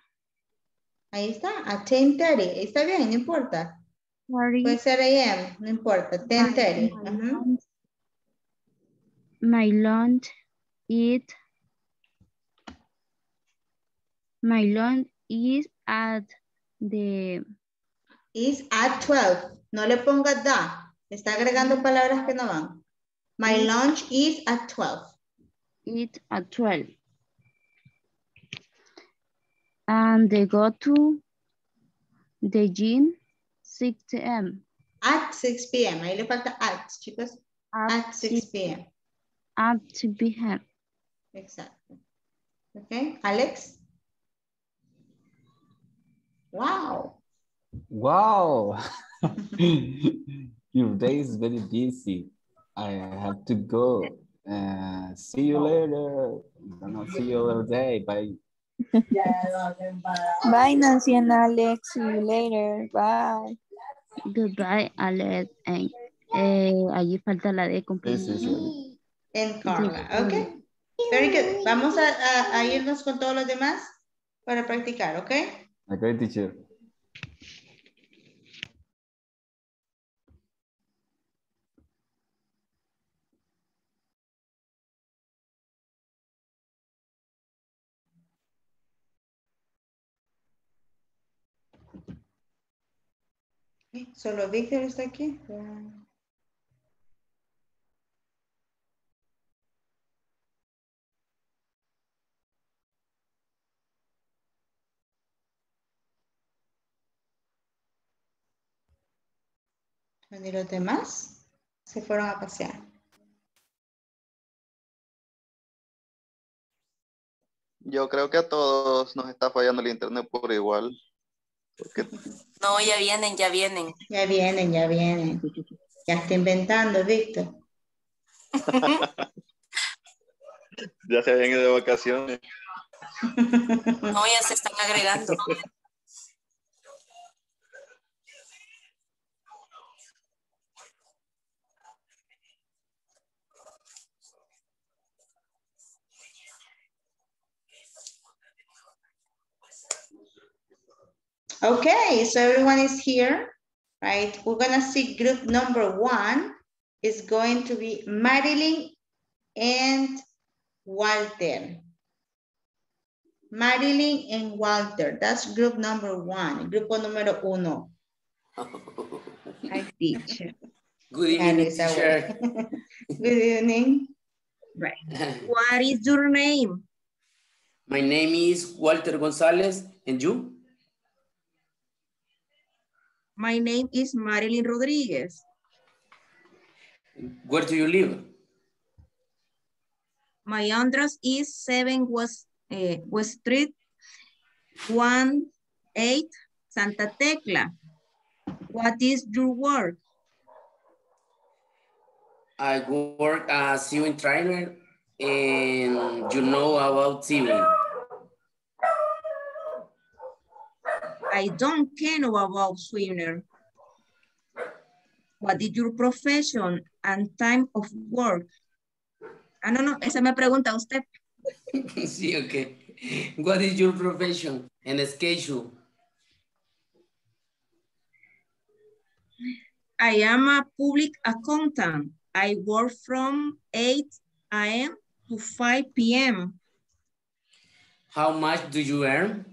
Ahí está, a ten thirty, está bien, no importa. thirty. Puede ser A M, no importa, ten thirty. My, uh-huh. my lunch is my lunch is at the is at twelve. No le ponga da. Está agregando palabras que no van. My it, lunch is at twelve. It's at twelve. And they go to the gym six A M At six P M Ahí le falta at, chicos. At, at six P M At six P M Exactly. Okay, Alex. Wow. Wow. Your day is very busy. I have to go. Uh, see you later. No, see you all day. Bye. Bye, Nancy and Alex. See you later. Bye. Goodbye, Alex. And, eh, allí falta la de cumpleaños. And Carla. Okay. Very good. Vamos a, a, a irnos con todos los demás para practicar, okay? Okay, teacher. Solo Víctor está aquí. Yeah. Y los demás se fueron a pasear. Yo creo que a todos nos está fallando el internet por igual. Porque... No, ya vienen, ya vienen. Ya vienen, ya vienen. Ya está inventando, Víctor. Ya se habían ido de vacaciones. No, ya se están agregando. Okay, so everyone is here, right? We're gonna see group number one is going to be Marilyn and Walter. Marilyn and Walter, that's group number one, grupo número uno. Hi, teacher. Good evening, teacher. Good evening. Right. What is your name? My name is Walter Gonzalez, and you? My name is Marilyn Rodriguez. Where do you live? My address is seven West, uh, West Street, one eight, Santa Tecla. What is your work? I work as a sewing trainer, and you know about sewing. I don't know about swimming. What is your profession and time of work? Ah, no, no, esa me pregunta usted. Sí, okay. What is your profession and schedule? I am a public accountant. I work from eight A M to five P M How much do you earn?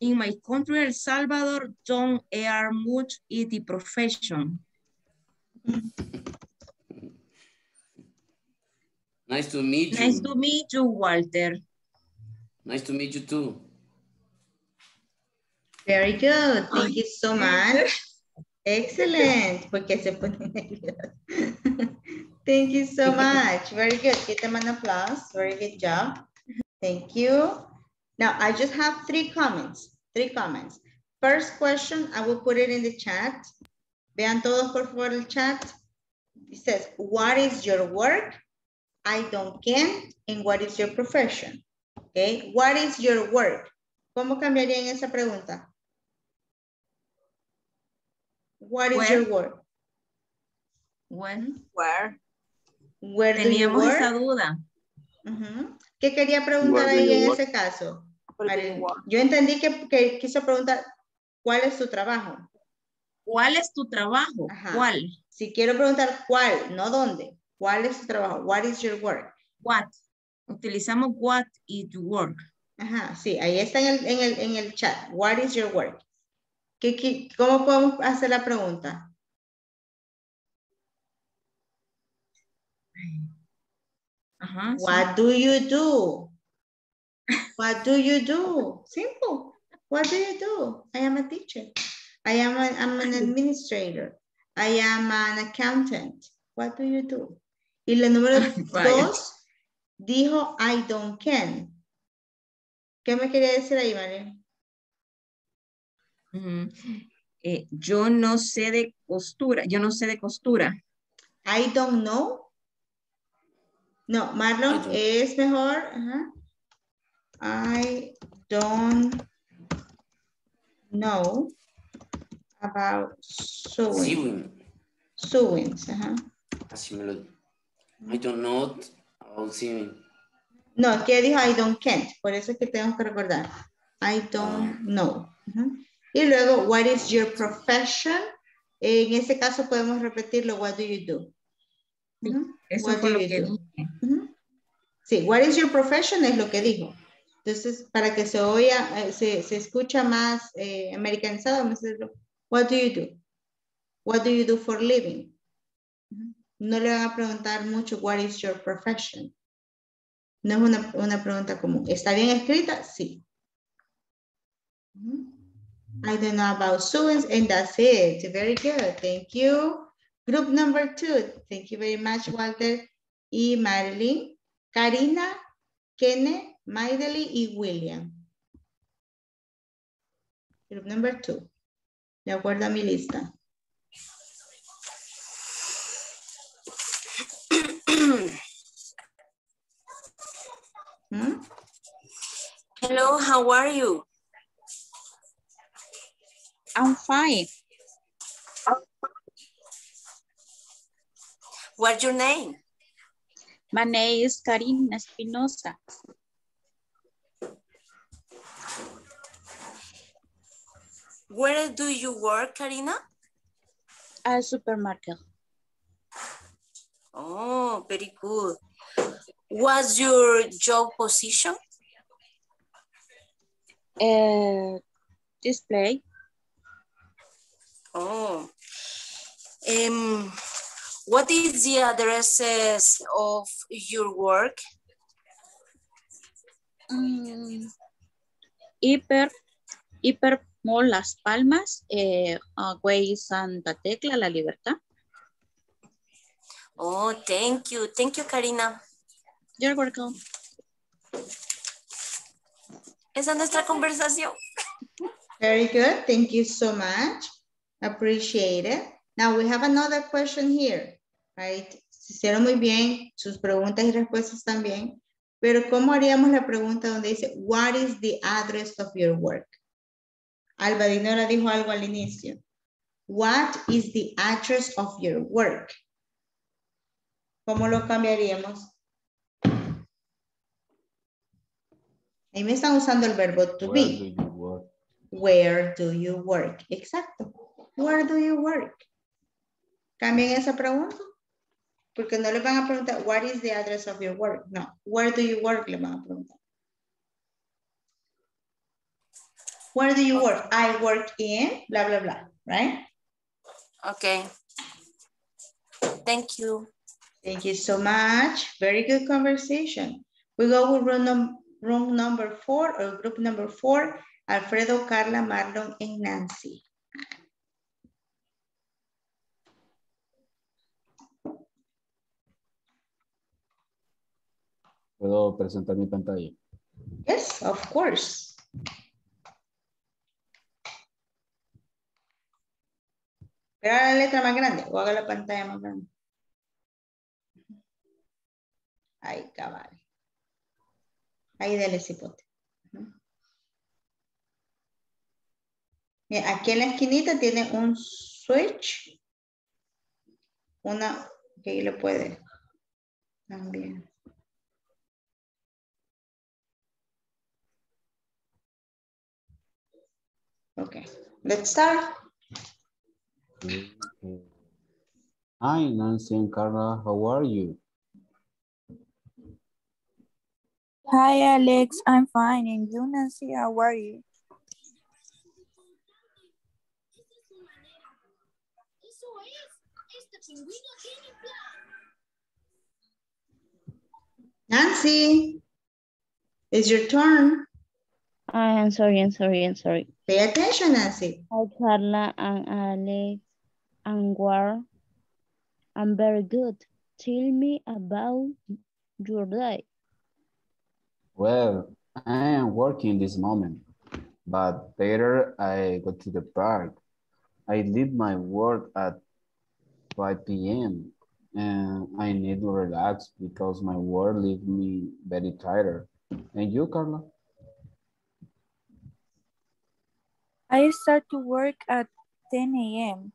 In my country, El Salvador, don't earn much in the profession. Nice to meet you. Nice to meet you, Walter. Nice to meet you too. Very good. Thank you so much. Excellent. Porque se pone nervioso. Thank you so much. Very good. Give them an applause. Very good job. Thank you. Now, I just have three comments. Three comments. First question, I will put it in the chat. Vean todos por favor el chat. It says, what is your work? I don't can. And what is your profession? Okay, what is your work? ¿Cómo cambiarían esa pregunta? What is where? Your work? When? Where? Where do you work? Teníamos esa duda. Uh-huh. ¿Qué quería preguntar ahí en ese caso? Yo entendí que, que quiso preguntar, ¿cuál es tu trabajo? ¿Cuál es tu trabajo? Ajá. ¿Cuál? Si quiero preguntar cuál, no dónde. ¿Cuál es tu trabajo? What is your work? What. Utilizamos what is your work. Ajá, sí, ahí está en el, en el, en el chat. What is your work? ¿Qué, qué, ¿Cómo podemos hacer la pregunta? Uh-huh, what so. do you do? What do you do? Simple. What do you do? I am a teacher. I am a, I'm an administrator. I am an accountant. What do you do? Y la número dos dijo, I don't can. ¿Qué me quería decir ahí, María? Uh-huh. eh, yo no sé de costura. Yo no sé de costura. I don't know. No, Marlon, es mejor. Uh-huh. I don't know about sewing. Sewing. Uh-huh. Así me lo digo. I don't know about sewing. No, que dijo I don't can't. Por eso es que tengo que recordar. I don't know. Uh-huh. Y luego, what is your profession? En ese caso podemos repetirlo. What do you do? Uh-huh. Eso what fue lo que dijo. Uh-huh. Sí, what is your profession es lo que dijo. Entonces, para que se oiga, eh, se, se escucha más eh, americanizado, what do you do? What do you do for living? Uh-huh. No le van a preguntar mucho, what is your profession? No es una, una pregunta común. ¿Está bien escrita? Sí. Uh-huh. I don't know about students, and that's it. Very good, thank you. Group number two, thank you very much, Walter y Marilyn, Karina, Kene, Maidely y William. Group number two, de acuerdo a mi lista. hmm? Hello, how are you? I'm fine. What's your name? My name is Karina Espinosa. Where do you work, Karina? At a supermarket. Oh, very good. What's your job position? Uh, display. Oh. Um, what is the addresses of your work? Um, Hyper, Hyper Las Palmas, eh, Way Santa Tecla, La Libertad. Oh, thank you. Thank you, Karina. You're welcome. Esa es nuestra conversación. Very good. Thank you so much. Appreciate it. Now we have another question here, right? Se hicieron muy bien sus preguntas y respuestas también, pero ¿cómo haríamos la pregunta donde dice, what is the address of your work? Alba Dinora dijo algo al inicio. What is the address of your work? ¿Cómo lo cambiaríamos? Ahí me están usando el verbo to be. Where do you work? Exacto. Where do you work? Cambien esa pregunta. Porque no le van a preguntar, what is the address of your work? No, where do you work? Le van a preguntar. Where do you work? I work in, blah, blah, blah, right? Okay. Thank you. Thank you so much. Very good conversation. We go with room number. Room number four or group number four, Alfredo, Carla, Marlon, and Nancy. ¿Puedo presentar mi pantalla? Yes, of course. Pero haga la letra más grande o haga la pantalla más grande. Ay, cabal. Ahí dale cipote. Mira, aquí en la esquinita tiene un switch. Una, que ahí lo puede. También. Ok, let's start. Hi, Nancy and Carla, how are you? Hi, Alex. I'm fine. And you, Nancy, how are you? Nancy, it's your turn. I'm sorry, I'm sorry, I'm sorry. Pay attention, Nancy. Hi, Carla and Alex and War. I'm very good. Tell me about your day. Well, I am working this moment, but later I go to the park. I leave my work at five p m and I need to relax because my work leaves me very tired. And you, Carla? I start to work at ten a m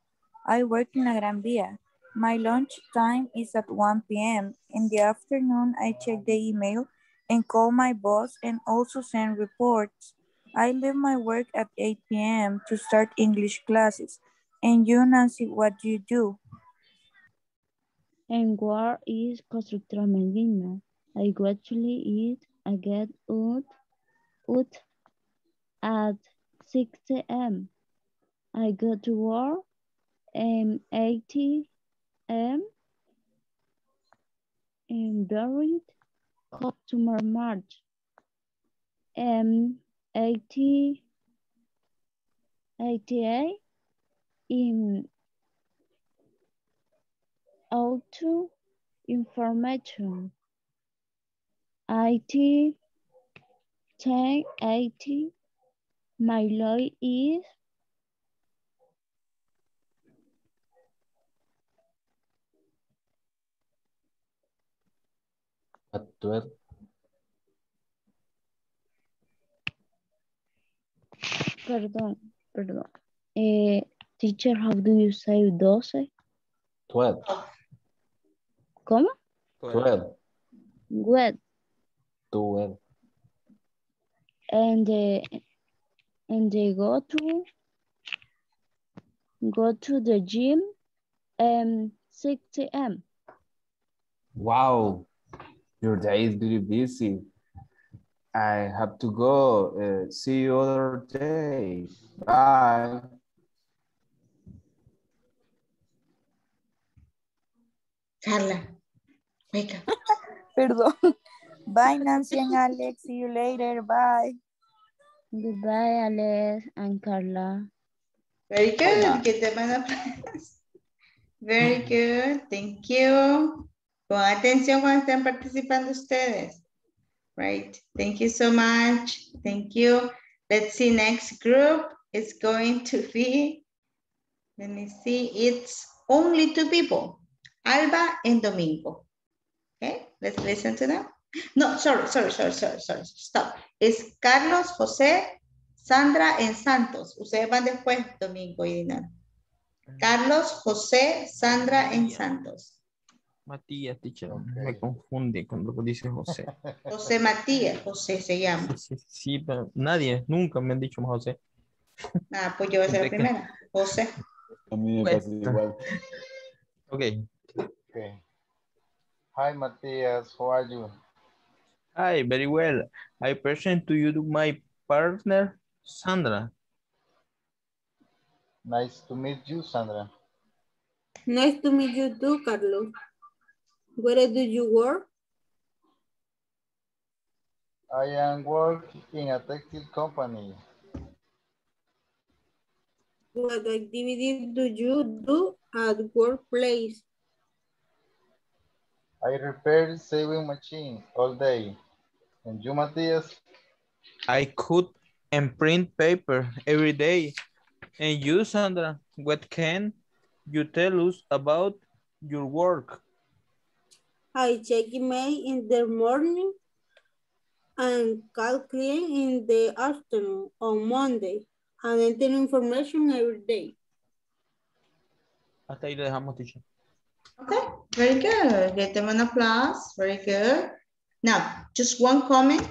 I work in La Gran Vía. My lunch time is at one p m In the afternoon, I check the email and call my boss and also send reports. I leave my work at eight p m to start English classes. And you, Nancy, what do you do? And where is Constructora Medina? I gradually eat, I get out, out at six a m I go to work at eight a m and buried. Customer March M eighty, eighty-eight in auto information I T ten eighty. My lawyer is at twelve. Perdón, perdón. Eh, teacher, how do you say twelve? twelve. ¿Cómo? twelve. What? twelve. And they, and they go to go to the gym at six A M Wow, your day is very busy. I have to go. Uh, see you other day. Bye. Carla, wake up. Perdón. Bye, Nancy and Alex. See you later. Bye. Goodbye, Alex and Carla. Very good. Hola. Get them an applause. Very good. Thank you. Pon atención cuando estén participando ustedes. Right. Thank you so much. Thank you. Let's see, next group is going to be, let me see, it's only two people, Alba and Domingo. Okay, let's listen to them. No, sorry, sorry, sorry, sorry, sorry, stop. It's Carlos, José, Sandra, and Santos. Ustedes van después, Domingo y Dinar. Carlos, José, Sandra, and Santos. Matías, teacher, okay. Me confunde cuando dice José. José Matías, José se llama. Sí, sí, sí, pero nadie, nunca me han dicho más José. Ah, pues yo voy a ser la primera, José. A mí me pasa igual. Okay. Okay. Hi, Matías, how are you? Hi, very well. I present to you my partner, Sandra. Nice to meet you, Sandra. Nice to meet you too, Carlos. Where do you work? I am working in a textile company. What activities do you do at workplace? I repair sewing machines all day. And you, Matías? I cut and print paper every day. And you, Sandra, what can you tell us about your work? I check email in the morning and call client in the afternoon on Monday and enter information every day. Hasta ahí le dejamos, teacher. Okay, very good. Get them an applause. Very good. Now, just one comment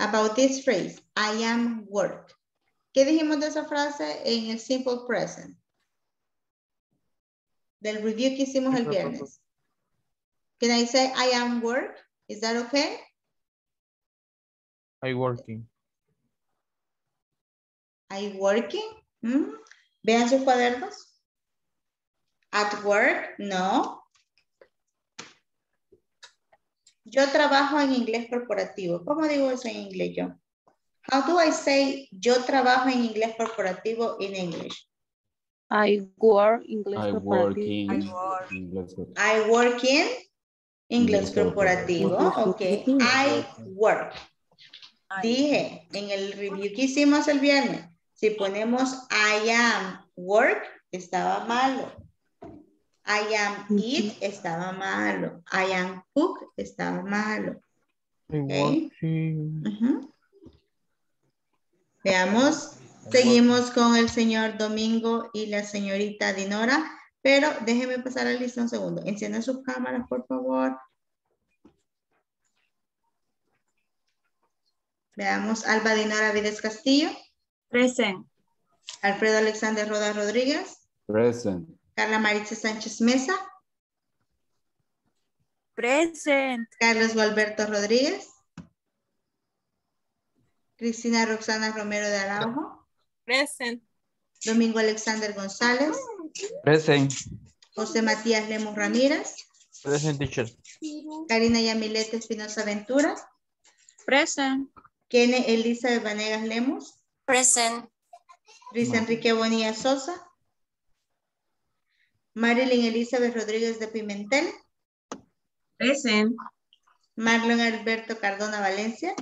about this phrase, I am work. ¿Qué dijimos de esa frase en el simple present? Del review que hicimos el viernes. Can I say I am work? Is that okay? I working. I working? Mm-hmm. Vean sus cuadernos. At work? No. Yo trabajo en inglés corporativo. ¿Cómo digo eso en inglés yo? How do I say yo trabajo en inglés corporativo in English? I work English I work in I work. English. I work in Inglés corporativo, ok. I work. Dije en el review que hicimos el viernes, si ponemos I am work, estaba malo. I am eat, estaba malo. I am cook, estaba malo. Okay. Uh-huh. Veamos, seguimos con el señor Domingo y la señorita Dinora. Pero déjenme pasar a la lista un segundo. Enciendan sus cámaras, por favor. Veamos. Alba Dinara Vides Castillo. Present. Alfredo Alexander Rodas Rodríguez. Present. Carla Maritza Sánchez Mesa. Present. Carlos Gualberto Rodríguez. Cristina Roxana Romero de Araujo. Present. Domingo Alexander González. Present. José Matías Lemos Ramírez. Present, teacher. Karina Yamilete Espinosa Ventura. Present. Kene Elizabeth Vanegas Lemos. Present. Luis Enrique Bonilla Sosa. Marilyn Elizabeth Rodríguez de Pimentel. Present. Marlon Alberto Cardona Valencia.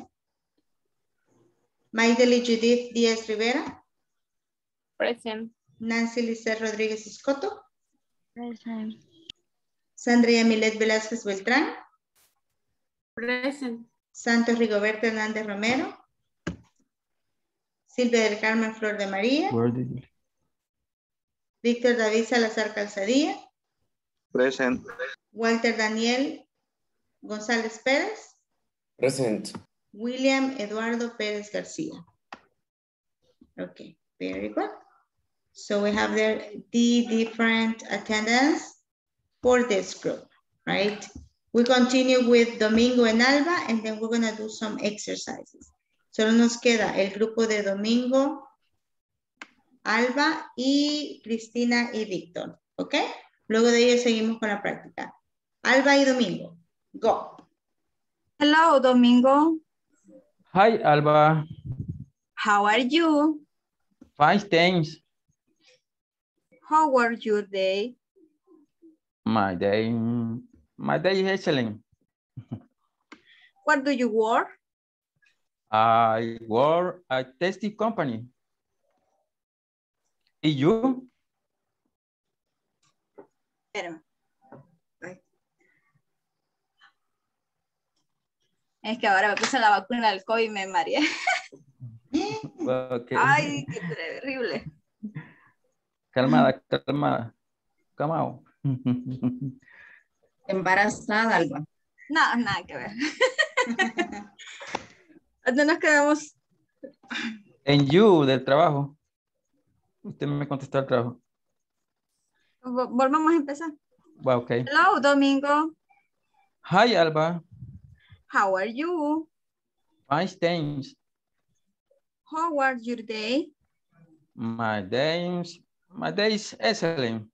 Maidely Judith Díaz Rivera. Present. Nancy Lizeth Rodríguez Escoto. Present. Sandra Yamilet Velázquez Beltrán. Present. Santos Rigoberto Hernández Romero. Silvia del Carmen Flor de María. Víctor David Salazar Calzadilla. Present. Walter Daniel González Pérez. Present. William Eduardo Pérez García. Ok, very good. So we have there the different attendance for this group, right? We continue with Domingo and Alba, and then we're gonna do some exercises. Solo nos queda el grupo de Domingo, Alba y Cristina y Víctor, ¿ok? Luego de ello seguimos con la práctica. Alba y Domingo, go. Hello, Domingo. Hi, Alba. How are you? Fine, thanks. How were your day? My day, my day is excellent. What do you work? I work at a testing company. And you? Pero, es que ahora me puse la vacuna del COVID y me mareé. Okay. Ay, qué terrible. Calmada, calmada. Come out. Embarazada, Alba. No, nada que ver. ¿Dónde nos quedamos? En you, del trabajo. Usted me contestó el trabajo. Volvamos a empezar. Wow, okay. Hello, Domingo. Hi, Alba. How are you? Fine, thanks. How was your day? My day is, my day is excellent.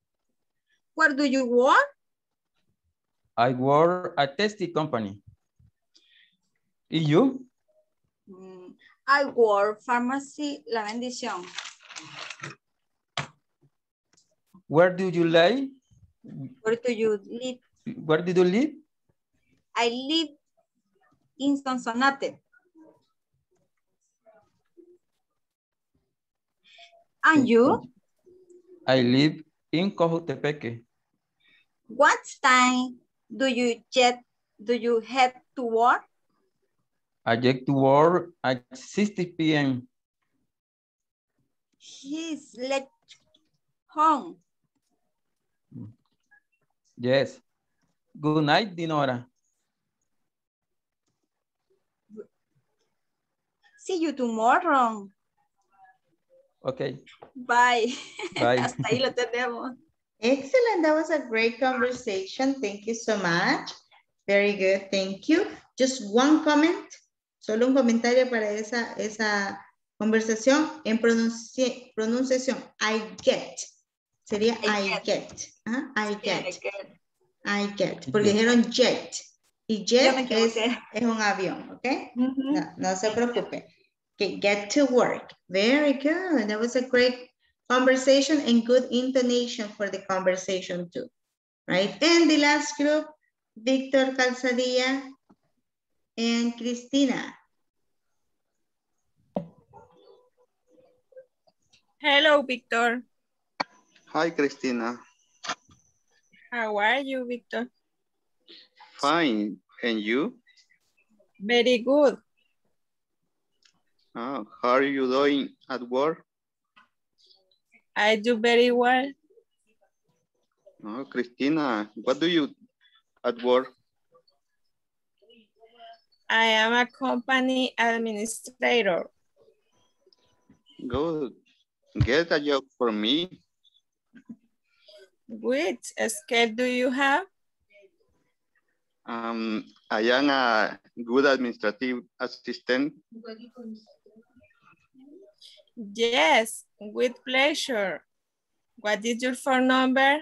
Where do you work? I work at a testing company. And you? Mm, I work Pharmacy La Bendición. Where do you live? Where do you live? Where do you live? I live in Sonsonate. And you? I live in Cojutepeque. What time do you jet do you head to work? I get to work at six p m He's late home. Yes. Good night, Dinora. See you tomorrow. Okay. Bye. Bye. Hasta ahí lo tenemos. Excellent. That was a great conversation. Thank you so much. Very good. Thank you. Just one comment. Solo un comentario para esa, esa conversación en pronunci pronunciación. I get. Sería I get. I get. Uh, I, get. I get. I get. Porque dijeron jet. Y jet es, es un avión. ¿Ok? Mm-hmm. no, no se preocupe. Okay, get to work. Very good. That was a great conversation and good intonation for the conversation too, right? And the last group, Victor Calzadilla and Cristina. Hello, Victor. Hi, Cristina. How are you, Victor? Fine. And you? Very good. Oh, how are you doing at work? I do very well. Oh, Cristina, what do you do at work? I am a company administrator. Good. Get a job for me. Which skill do you have? Um, I am a good administrative assistant. Yes, with pleasure. What is your phone number?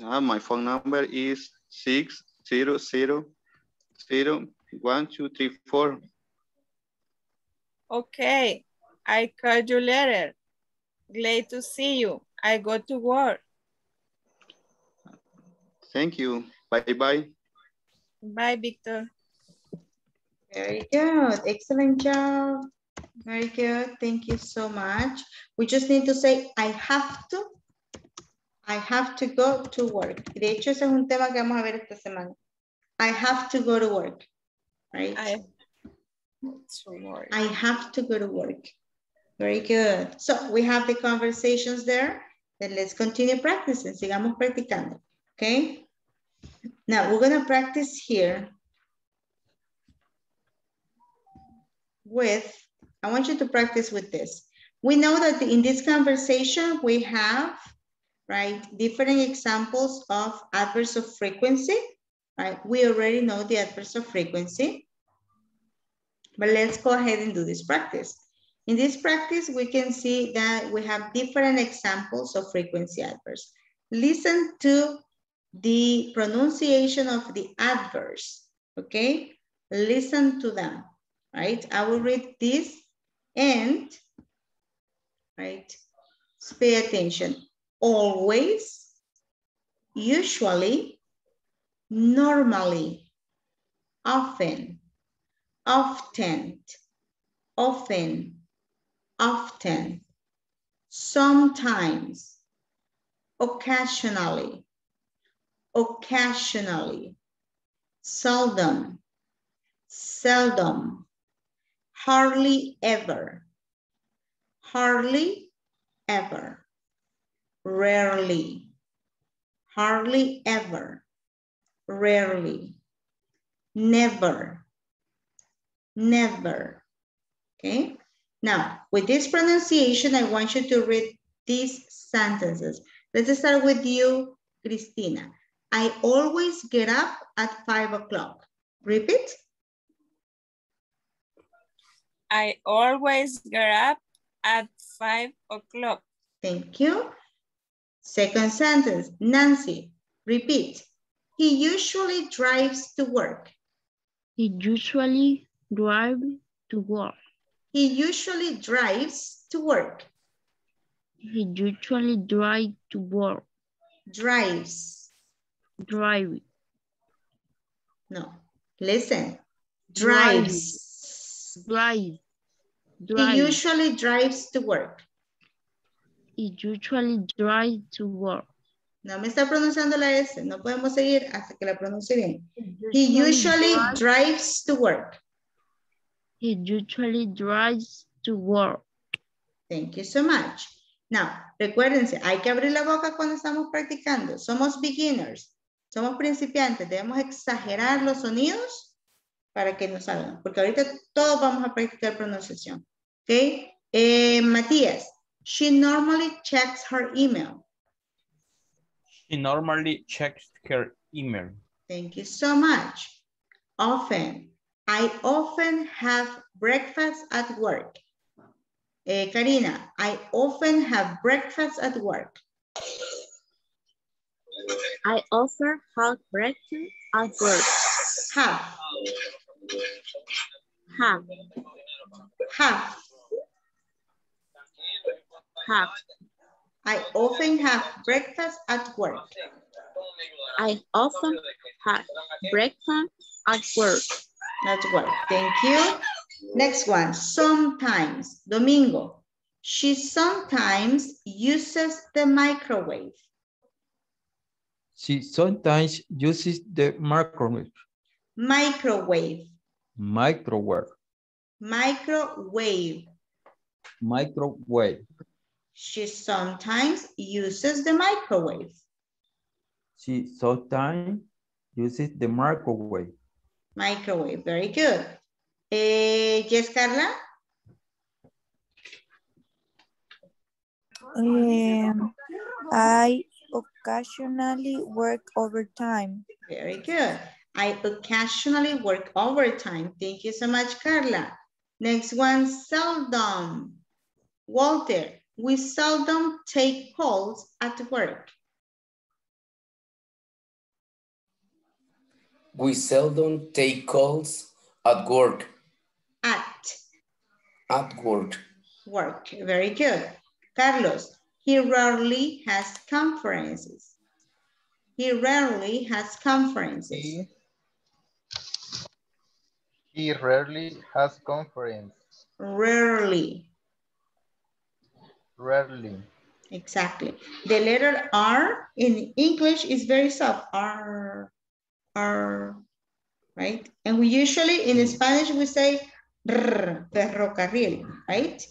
Uh, my phone number is six zero zero zero one two three four. Okay, I call you later. Glad to see you. I go to work. Thank you. Bye-bye. Bye, Victor. Very good. Excellent job. Very good. Thank you so much. We just need to say, I have to. I have to go to work. De hecho, ese es un tema que vamos a ver esta semana. I have to go to work. Right? I, I have to go to work. Very good. So we have the conversations there. Then let's continue practicing. Sigamos practicando. Okay? Now we're going to practice here with, I want you to practice with this. We know that in this conversation, we have, right, different examples of adverbs of frequency, right? We already know the adverbs of frequency, but let's go ahead and do this practice. In this practice, we can see that we have different examples of frequency adverbs. Listen to the pronunciation of the adverbs, okay? Listen to them, right? I will read this and, right, pay attention. Always, usually, normally, often, often, often, often, sometimes, occasionally, occasionally, seldom, seldom, hardly ever, hardly ever, rarely, hardly ever, rarely, never, never, okay? Now, with this pronunciation, I want you to read these sentences. Let's start with you, Cristina. I always get up at five o'clock. Repeat. I always get up at five o'clock. Thank you. Second sentence, Nancy, repeat. He usually drives to work. He usually drives to work. He usually drives to work. He usually drives to work. Drives. Drive. No, listen. Drives. Drive. Drive. He usually drives to work. He usually drives to work. No me está pronunciando la S. No podemos seguir hasta que la pronuncie bien. He usually drives to work. He usually drives to work. Thank you so much. Now, recuérdense, hay que abrir la boca cuando estamos practicando. Somos beginners, somos principiantes. Debemos exagerar los sonidos para que nos salgan. Porque ahorita todos vamos a practicar pronunciación. ¿Ok? Eh, Matías, she normally checks her email. She normally checks her email. Thank you so much. Often. I often have breakfast at work. Eh, Karina, I often have breakfast at work. I often have breakfast at work. Have. Have. Have. Have. I often have breakfast at work. I often have breakfast at work. That's work. Thank you. Next one. Sometimes. Domingo. She sometimes uses the microwave. She sometimes uses the microwave. Microwave. Microwave. Microwave. Microwave. She sometimes uses the microwave. She sometimes uses the microwave. Microwave, very good. Eh, yes, Carla? Um, I occasionally work overtime. Very good. I occasionally work overtime. Thank you so much, Carla. Next one, seldom. Walter, we seldom take calls at work. We seldom take calls at work. At. At work. Work, very good. Carlos, he rarely has conferences. He rarely has conferences. He, he rarely has conferences. Rarely. Rarely. Exactly. The letter R in English is very soft. R. R, right? And we usually, in Spanish, we say rrr, ferrocarril, right?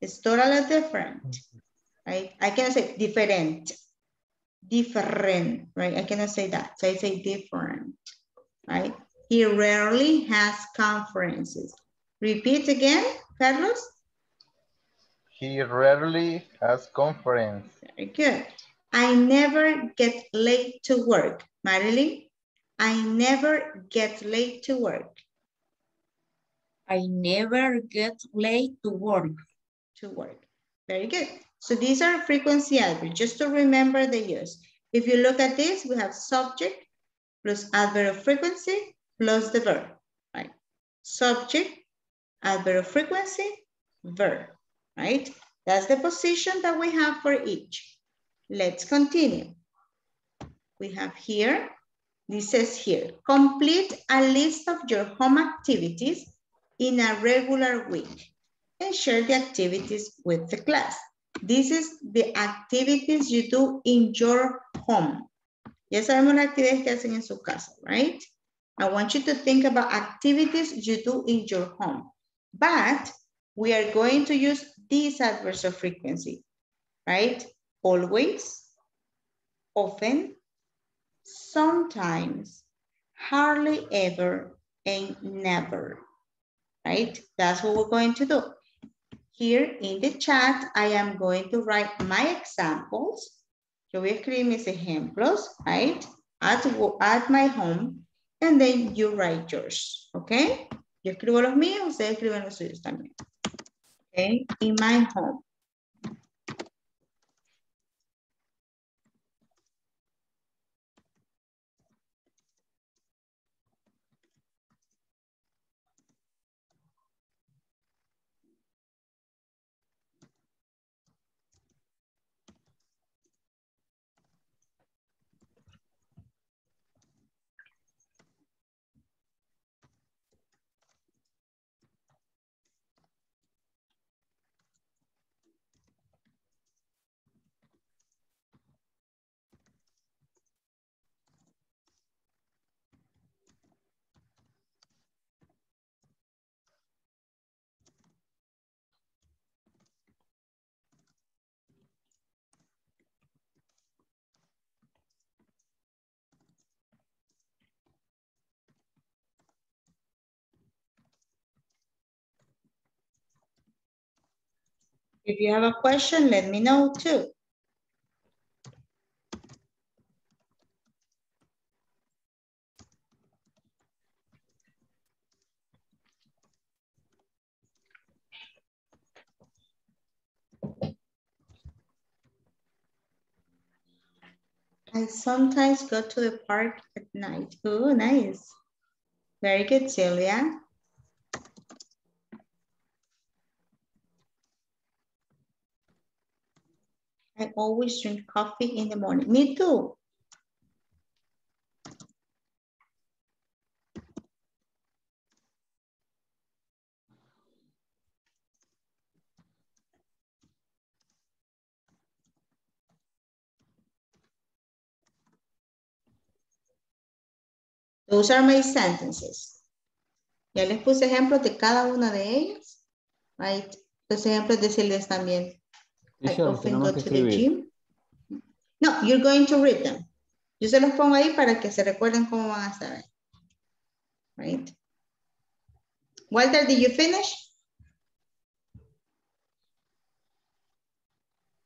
It's totally different, right? I cannot say different, different, right? I cannot say that, so I say different, right? He rarely has conferences. Repeat again, Carlos. He rarely has conference. Very good. I never get late to work. Marilyn? I never get late to work. I never get late to work. To work. Very good. So these are frequency adverbs, just to remember the use. If you look at this, we have subject plus adverb of frequency plus the verb, right? Subject, adverb of frequency, verb, right? That's the position that we have for each. Let's continue. We have here, this says here, complete a list of your home activities in a regular week and share the activities with the class. This is the activities you do in your home. Ya sabemos las actividades que hacen en su casa, right? I want you to think about activities you do in your home. But we are going to use these adverbs of frequency, right? Always, often, sometimes, hardly ever, and never, right? That's what we're going to do. Here in the chat, I am going to write my examples. Yo voy a escribir mis ejemplos, right? At, at my home, and then you write yours, okay? Yo escribo los míos, ustedes escriben los suyos también. Okay, in my home. If you have a question, let me know too. I sometimes go to the park at night. Oh, nice. Very good, Celia. I always drink coffee in the morning. Me too. Those are my sentences. Ya les puse ejemplos de cada una de ellas. Right? Los ejemplos de Silvia también. I sure, often go to the gym. No, you're going to read them. Yo se los pongo ahí para que se recuerden cómo van a saber. Right? Walter, did you finish?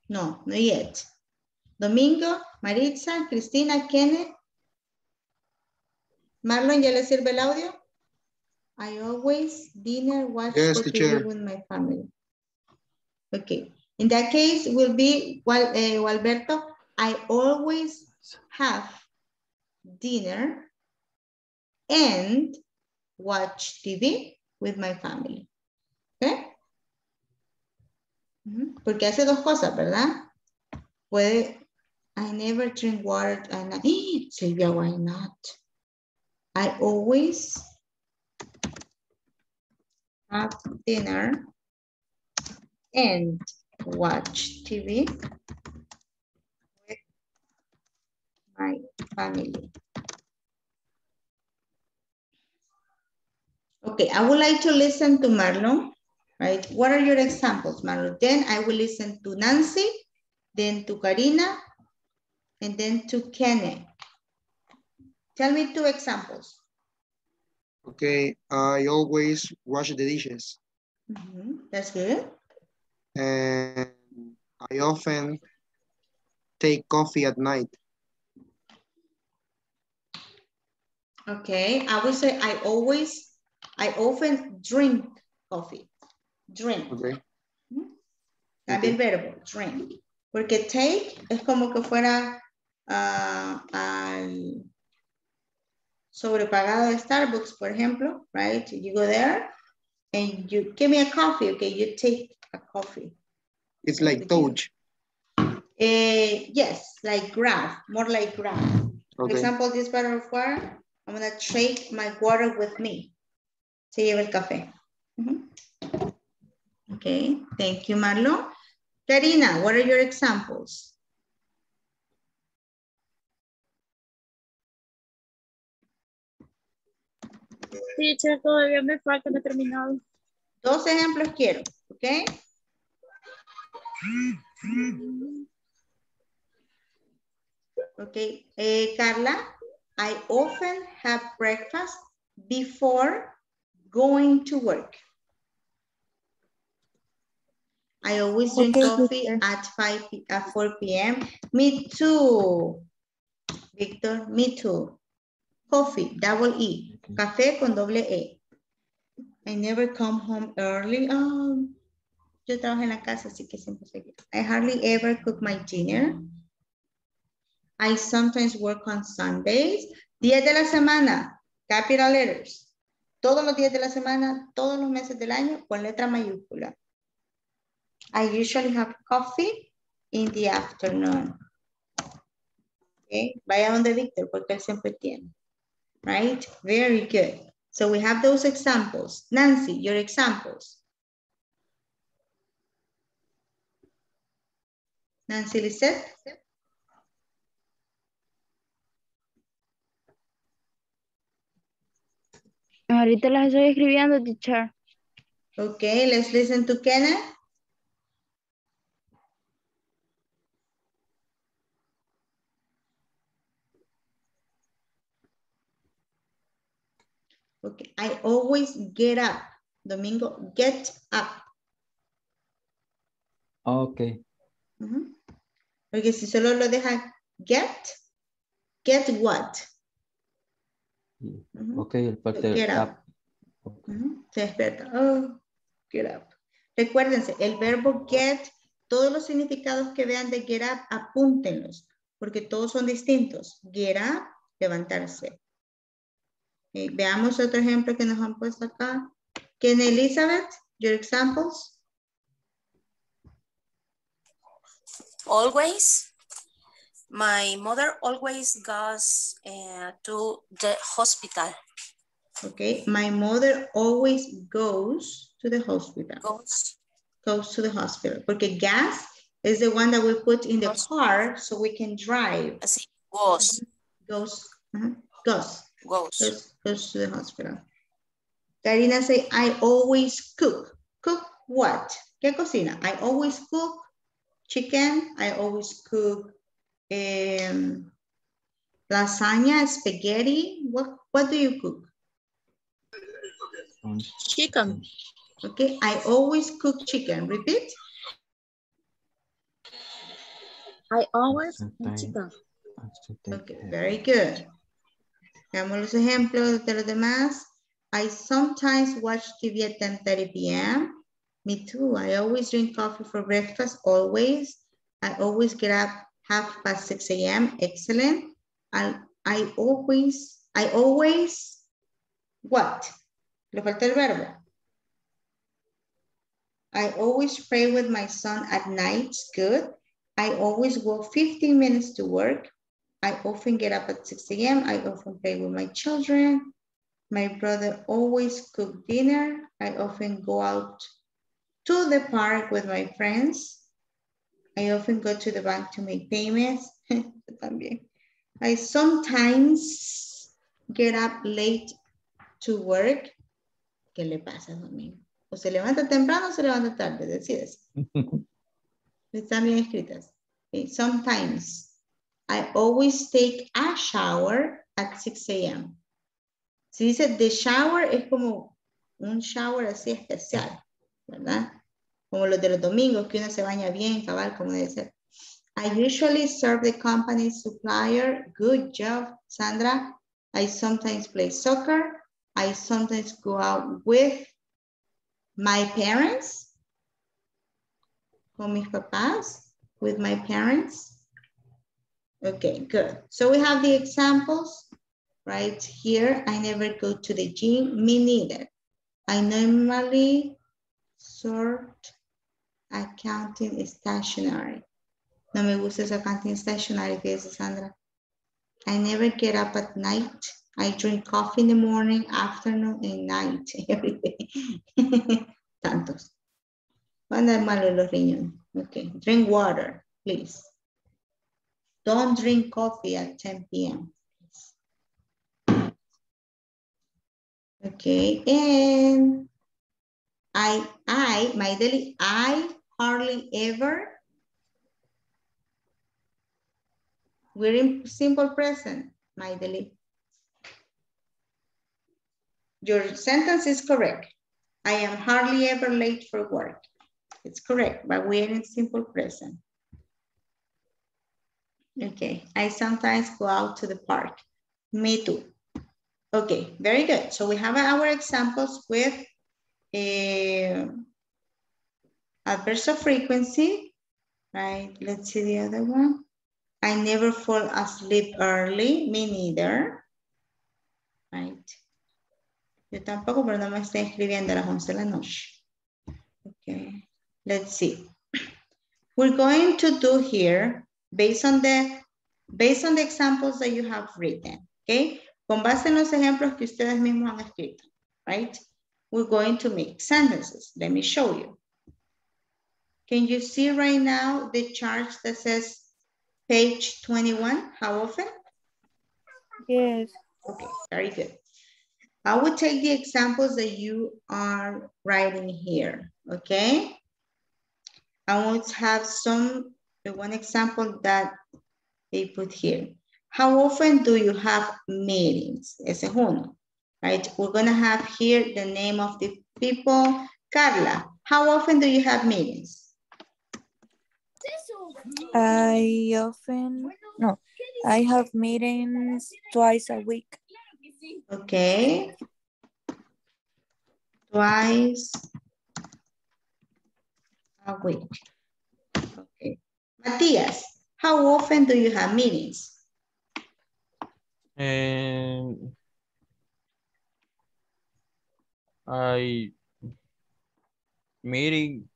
No, not yet. Domingo, Maritza, Cristina, Kenneth. Marlon, ¿ya le sirve el audio? I always dinner watch yes, T V with my family. Okay. In that case, will be, well, uh, Alberto, I always have dinner and watch T V with my family. Okay? Mm-hmm. Porque hace dos cosas, ¿verdad? Puede, I never drink water. And I, Silvia, why not? I always have dinner and watch T V with my family. Okay, I would like to listen to Marlon, right? What are your examples, Marlon? Then I will listen to Nancy, then to Karina, and then to Kenneth. Tell me two examples. Okay, I always wash the dishes. Mm-hmm. That's good. and I often take coffee at night. Okay, I would say I always, I often drink coffee. Drink. Okay. Mm-hmm. También okay. Verbo, drink. Porque take es como que fuera uh, al sobrepagado de Starbucks, por ejemplo, right? You go there and you give me a coffee. Okay, you take a coffee. It's like touch. Uh, yes, like grab, more like grab. Okay. For example, this bottle of water, I'm gonna take my water with me. Se lleva el café. Mm-hmm. Okay, thank you, Marlon. Karina, what are your examples? Teacher, todavía me falta, no he terminado. Dos ejemplos quiero, ¿ok? Ok, eh, Carla, I often have breakfast before going to work. I always drink okay, coffee teacher. At five at four p m Me too, Victor, me too. Coffee, double E. Café con doble E. I never come home early. Oh, yo trabajo en la casa, así que siempre estoy. I hardly ever cook my dinner. I sometimes work on Sundays. Días de la semana, capital letters. Todos los días de la semana, todos los meses del año, con letra mayúscula. I usually have coffee in the afternoon. Okay, vaya donde Víctor, porque él siempre tiene. Right, very good. So we have those examples. Nancy, your examples. Nancy Lisette. Ahorita las estoy escribiendo, teacher. Okay, let's listen to Kenneth. Okay, I always get up. Domingo, get up. Okay. Uh-huh. Porque si solo lo deja get, get what? Uh-huh. Okay, el parte so get up. up. Okay. Uh-huh. Se despierta. Oh, get up. Recuérdense, el verbo get, todos los significados que vean de get up, apúntenlos, porque todos son distintos. Get up, levantarse. Okay, veamos otro ejemplo que nos han puesto acá. ¿Quién, Elizabeth? Your examples. Always. My mother always goes uh, to the hospital. Okay. My mother always goes to the hospital. Goes. Goes to the hospital. Porque gas is the one that we put in the goes. Car so we can drive. Así, goes. Goes. Uh-huh. Goes. Goes. Goes. Goes to the hospital. Karina say, I always cook. Cook what? ¿Qué cocina? I always cook chicken. I always cook um, lasagna, spaghetti. What, what do you cook? Chicken. Okay, I always cook chicken. Repeat. I always cook chicken. Okay, very good. Veamos los ejemplos de los demás. I sometimes watch T V at ten thirty p m Me too. I always drink coffee for breakfast, always. I always get up half past six a m Excellent. I, I always, I always, what? Le falta el verbo. I always pray with my son at night. Good. I always walk fifteen minutes to work. I often get up at six a m I often play with my children. My brother always cooks dinner. I often go out to the park with my friends. I often go to the bank to make payments. I sometimes get up late to work. ¿Qué le pasa, Domingo? O se levanta temprano o se levanta tarde, decides. Están bien escritas. Okay, sometimes. I always take a shower at six a m Si dice the shower es como un shower así especial, ¿verdad? como los de los domingos, que uno se baña bien, cabal, como debe ser. I usually serve the company supplier. Good job, Sandra. I sometimes play soccer. I sometimes go out with my parents. Con mis papás, with my parents. Okay, good. So we have the examples right here. I never go to the gym. Me neither. I normally sort accounting stationery. No me gusta esa accounting stationery, fíjese, Sandra. I never get up at night. I drink coffee in the morning, afternoon, and night. Every day. Tantos. Van a dar malo los riñones. Okay, drink water, please. Don't drink coffee at ten P M Okay, and I, I, my daily, I hardly ever. We're in simple present, my daily. Your sentence is correct. I am hardly ever late for work. It's correct, but we're in simple present. Okay, I sometimes go out to the park. Me too. Okay, very good. So we have our examples with uh, adverbs of frequency, right? Let's see the other one. I never fall asleep early. Me neither, right? Yo tampoco, pero no me estoy escribiendo a las once de la noche. Okay, let's see. We're going to do here based on the based on the examples that you have written, okay? Con base en los ejemplos que ustedes mismos han escrito, right? We're going to make sentences. Let me show you. Can you see right now the chart that says page twenty-one? How often? Yes. Okay, very good. I will take the examples that you are writing here, okay? I want to have some, the one example that they put here. How often do you have meetings? Ese es uno, right? We're gonna have here the name of the people. Carla, how often do you have meetings? I often, no, I have meetings twice a week. Okay. Twice a week. Okay. Matias, how often do you have meetings? And I meeting.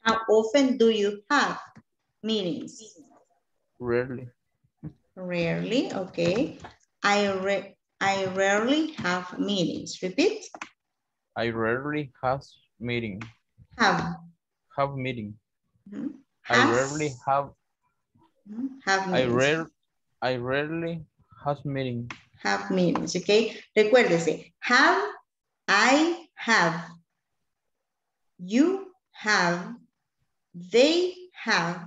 How often do you have meetings? Rarely. Rarely, okay. I re I rarely have meetings. Repeat. I rarely have meeting. Have. Have meeting. Mm-hmm. I rarely have. Mm-hmm. Have meetings. I rare. I rarely have meetings. Have meetings, okay. Recuérdese. Have. I have. You have. They have,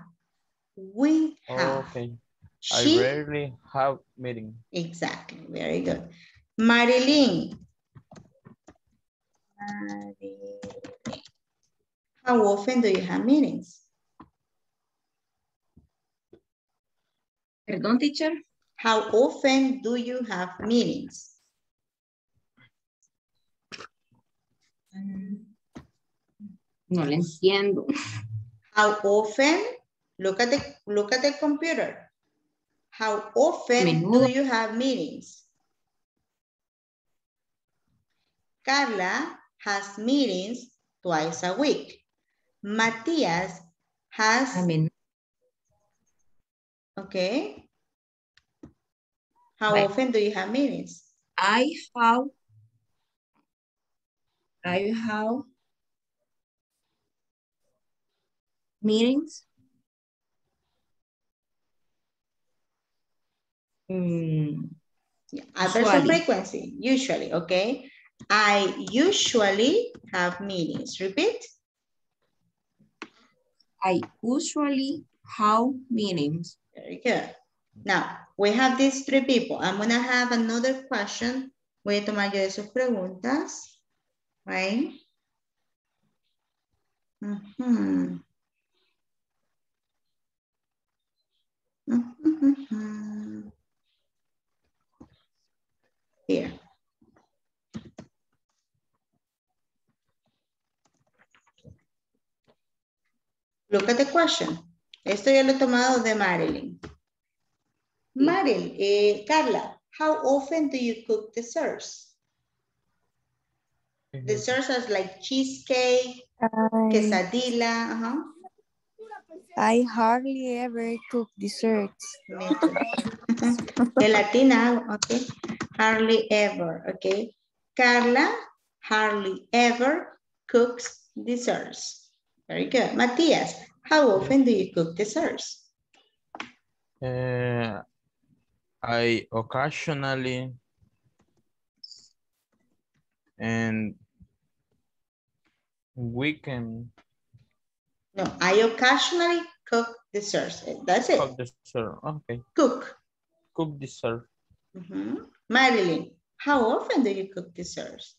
we have. Okay, she, I rarely have meetings. Exactly, very good. Marilyn. Marilyn. How often do you have meetings? Perdón, teacher. How often do you have meetings? No le entiendo. How often, look at the, look at the computer. How often do you have meetings? Carla has meetings twice a week. Matias has, I mean, okay. How I, often do you have meetings? I have, I have meetings mm. yeah, usually. Frequency usually, okay. I usually have meetings. Repeat. I usually have meetings. Very good. Now we have these three people. I'm gonna have another question. Voy a tomar yo de sus preguntas, right? Mm-hmm. Mm-hmm. Here. Look at the question. Esto ya lo he tomado de Marilyn. Marilyn, eh, Carla, how often do you cook desserts? Mm-hmm. Desserts are like cheesecake, um, quesadilla. Uh-huh. I hardly ever cook desserts. The Latina, okay. Hardly ever, okay. Carla hardly ever cooks desserts. Very good. Matias, how often do you cook desserts? Uh, I occasionally and weekend. No, I occasionally cook desserts. That's it. Cook dessert. Okay. Cook. Cook dessert. Mm-hmm. Marilyn, how often do you cook desserts?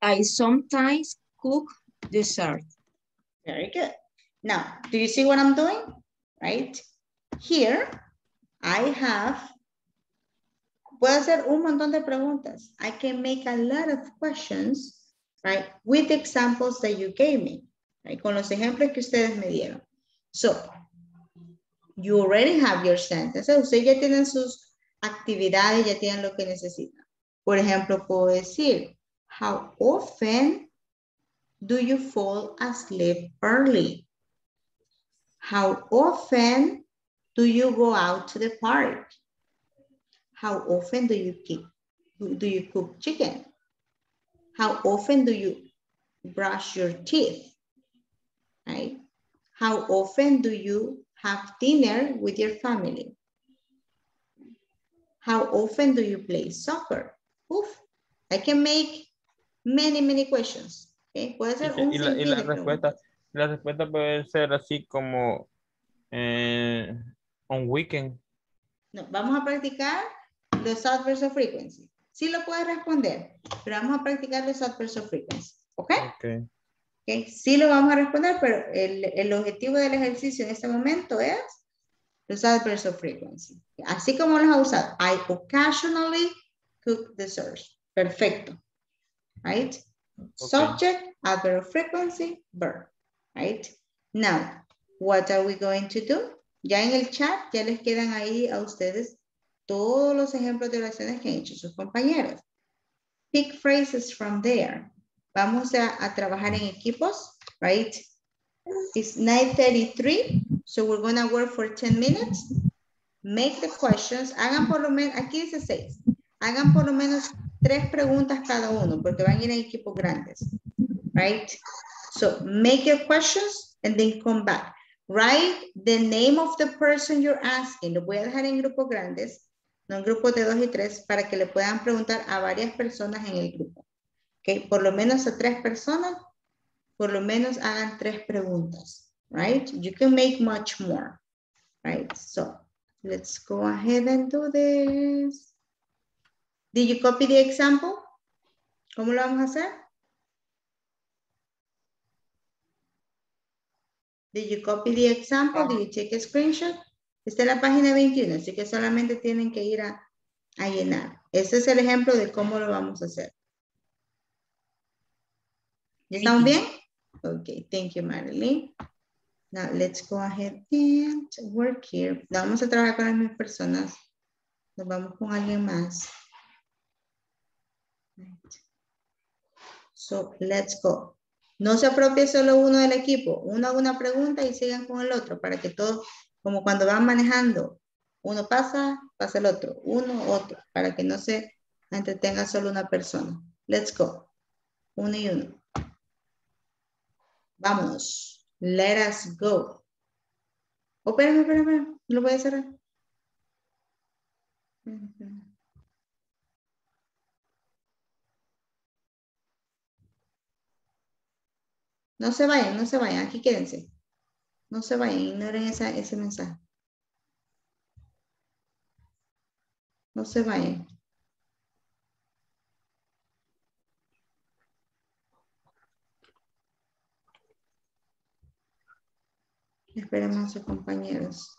I sometimes cook dessert. Very good. Now, do you see what I'm doing? Right? Here, I have, puedo hacer un montón de preguntas. I can make a lot of questions. Right, with the examples that you gave me, right, con los ejemplos que ustedes me dieron. So, you already have your sentences. Ustedes ya tienen sus actividades, ya tienen lo que necesitan. Por ejemplo, puedo decir, how often do you fall asleep early? How often do you go out to the park? How often do you keep, do you cook chicken? How often do you brush your teeth, right? How often do you have dinner with your family? How often do you play soccer? Oof, I can make many, many questions. Okay, puede ser un y, la, y la respuesta, la respuesta puede ser así como eh, on weekend. No, vamos a practicar los adverbs of frequency. Sí lo puedes responder, pero vamos a practicar los adverbs of frequency, ¿ok? Okay. Okay. Sí lo vamos a responder, pero el, el objetivo del ejercicio en este momento es los adverbs of frequency. Así como los ha usado. I occasionally cook desserts. Perfecto. Right? Okay. Subject, adverb of frequency, verb. Right? Now, what are we going to do? Ya en el chat, ya les quedan ahí a ustedes todos los ejemplos de oraciones que han hecho sus compañeros. Pick phrases from there. Vamos a, a trabajar en equipos, right? It's nine thirty-three, so we're going to work for ten minutes. Make the questions. Hagan por lo menos, aquí dice seis. Hagan por lo menos tres preguntas cada uno, porque van a ir en equipos grandes, right? So make your questions and then come back. Write the name of the person you're asking. Lo voy a dejar en grupos grandes. No en grupos de dos y tres, para que le puedan preguntar a varias personas en el grupo. Okay, por lo menos a tres personas, por lo menos hagan tres preguntas, right? You can make much more, right? So, let's go ahead and do this. Did you copy the example? ¿Cómo lo vamos a hacer? Did you copy the example? Did you take a screenshot? Está en la página veintiuno, así que solamente tienen que ir a, a llenar. Ese es el ejemplo de cómo lo vamos a hacer. ¿Estamos bien? Ok, thank you, Marilyn. Now, let's go ahead and work here. No, vamos a trabajar con las mismas personas. Nos vamos con alguien más. Right. So, let's go. No se apropie solo uno del equipo. Uno haga una pregunta y sigan con el otro para que todos, como cuando van manejando, uno pasa, pasa el otro, uno, otro, para que no se entretenga solo una persona. Let's go. Uno y uno. Vamos. Let us go. Oh, espérame, espérame. Lo voy a cerrar. No se vayan, no se vayan, aquí quédense. No se vayan, ignoren esa, ese mensaje. No se vayan. Esperemos a sus compañeros.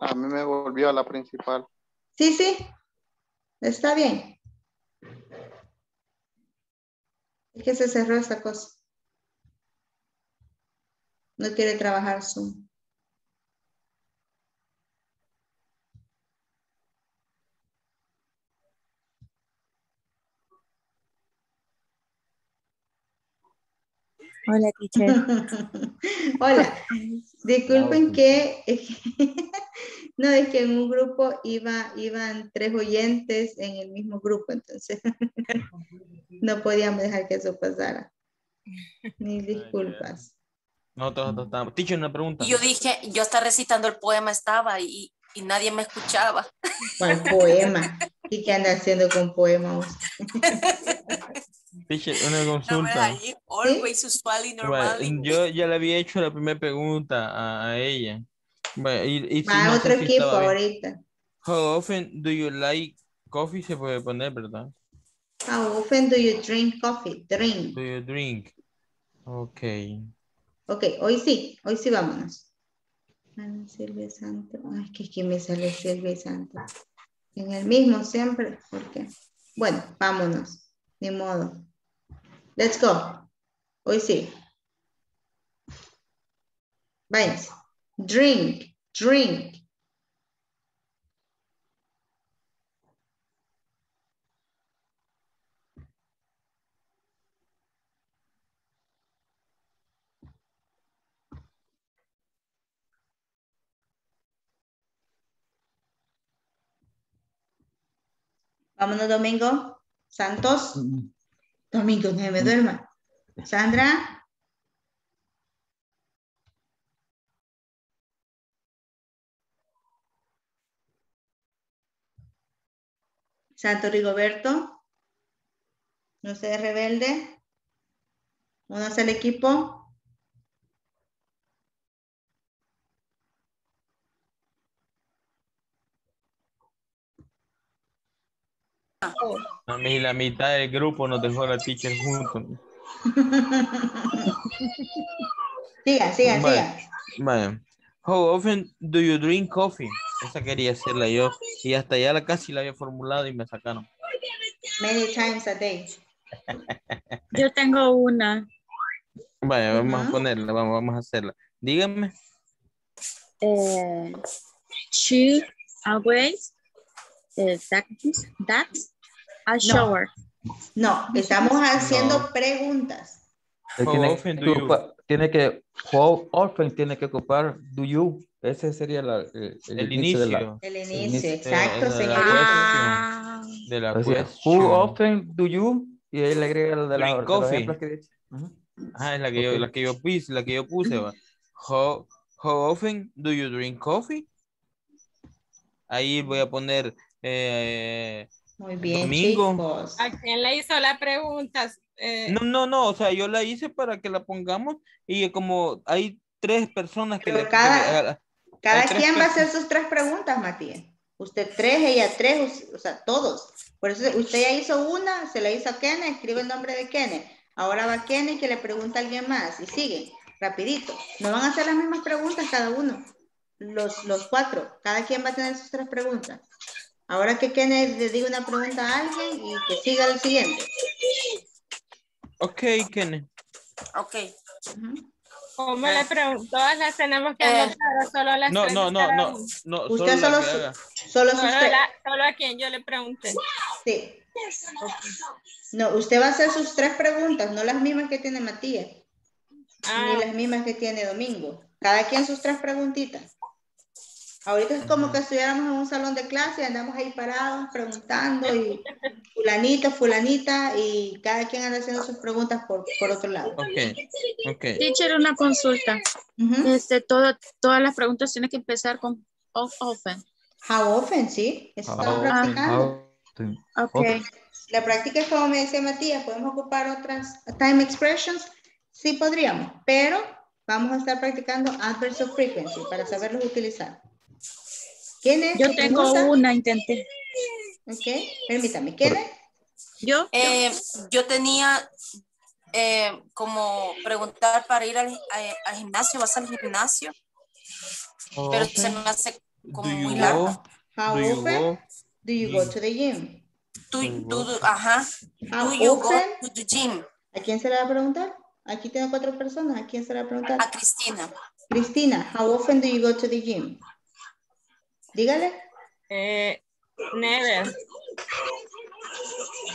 A mí me volvió a la principal. Sí, sí. Está bien. Es que se cerró esta cosa. No quiere trabajar Zoom. Hola, teacher. Hola. Disculpen que, no, es que en un grupo iba, iban tres oyentes en el mismo grupo, entonces no podíamos dejar que eso pasara. Ni disculpas. Nosotros estábamos. Teacher, una pregunta. Yo dije, yo estaba recitando el poema, estaba y, y nadie me escuchaba. ¿Cuál poema? ¿Y qué anda haciendo con poemas? Teacher, una consulta. Always, usually, normally. Yo ya le había hecho la primera pregunta a, a ella. But it, it's ah, otro equipo ahorita. How often do you like coffee? Se puede poner, ¿verdad? How often do you drink coffee? Drink. Do you drink? Ok. Ok, hoy sí. Hoy sí, vámonos. Ana Silvia Santo. Ay, es que aquí me sale Silvia Santo. En el mismo siempre. Porque... Bueno, vámonos. Ni modo. Let's go. Hoy sí. Váyanse. Drink. Drink. Vámonos, Domingo. Santos. Domingo, no me duerma. Sandra. Santo Rigoberto. No se rebelde. Unos al equipo. A mí la mitad del grupo nos dejó la teacher juntos. Siga, siga, man, siga. Man. How often do you drink coffee? Esa quería hacerla yo. Y hasta ya la casi la había formulado y me sacaron. Many times a day. Yo tengo una. Vaya, vamos uh-huh. a ponerla, vamos, vamos a hacerla. Díganme. Eh, she always that, that a shower. No, no estamos haciendo no. preguntas. Tiene, tú, tiene que, how often tiene que ocupar do you. Ese sería la, el, el, el inicio. inicio. De la, el inicio, exacto. De, de, de la, ah. de la sea, who often do you. Y ahí le agrega la de la de coffee. Que uh-huh. Ah, es la que, okay. yo, la que yo puse, la que yo puse. Uh-huh. How, how often do you drink coffee? Ahí voy a poner... Eh, Muy bien, Domingo. Chicos. ¿A quién le hizo la pregunta? Eh, no, no, no, o sea, yo la hice para que la pongamos y como hay tres personas que... Le, cada que le, cada quien va a hacer sus tres preguntas, Matías. Usted tres, ella tres, o sea, todos. Por eso usted ya hizo una, se la hizo a Kenneth, escribe el nombre de Kenneth. Ahora va Kenneth que le pregunta a alguien más y sigue, rapidito. No van a hacer las mismas preguntas cada uno, los, los cuatro. Cada quien va a tener sus tres preguntas. Ahora que Kenneth le diga una pregunta a alguien y que siga el siguiente. Ok, Kenneth. Ok. Uh-huh. ¿Cómo le pregunto? Todas las tenemos que eh, anotar, solo las no, tres. No, no, no, no. Usted solo, solo, solo, solo, la, solo a quien yo le pregunté. Sí. Okay. No, usted va a hacer sus tres preguntas, no las mismas que tiene Matías. Ah. Ni las mismas que tiene Domingo. Cada quien sus tres preguntitas. Ahorita es como que estuviéramos en un salón de clase y andamos ahí parados preguntando y fulanito, fulanita y cada quien anda haciendo sus preguntas por, por otro lado. Okay. Okay. Teacher, una consulta. Uh-huh. Este, todo, todas las preguntas tienen que empezar con how often. How often, sí. Eso how estamos practicando. How, how, okay. La práctica es como me decía Matías, podemos ocupar otras time expressions. Sí podríamos, pero vamos a estar practicando adverbs of frequency para saberlos utilizar. ¿Quién es? Yo tengo usa? una, intenté. Ok, permítame, ¿quién es? Yo. Eh, yo tenía eh, como preguntar para ir al, al gimnasio, ¿vas al gimnasio? Okay. Pero se me hace como do muy largo. How do often you go? do you go to the gym? Do, do, do, ajá. How do you often? go to the gym? ¿A quién se le va a preguntar? Aquí tengo cuatro personas. ¿A quién se le va a preguntar? A Cristina. Cristina, how often do you go to the gym? Dígale. Eh, never.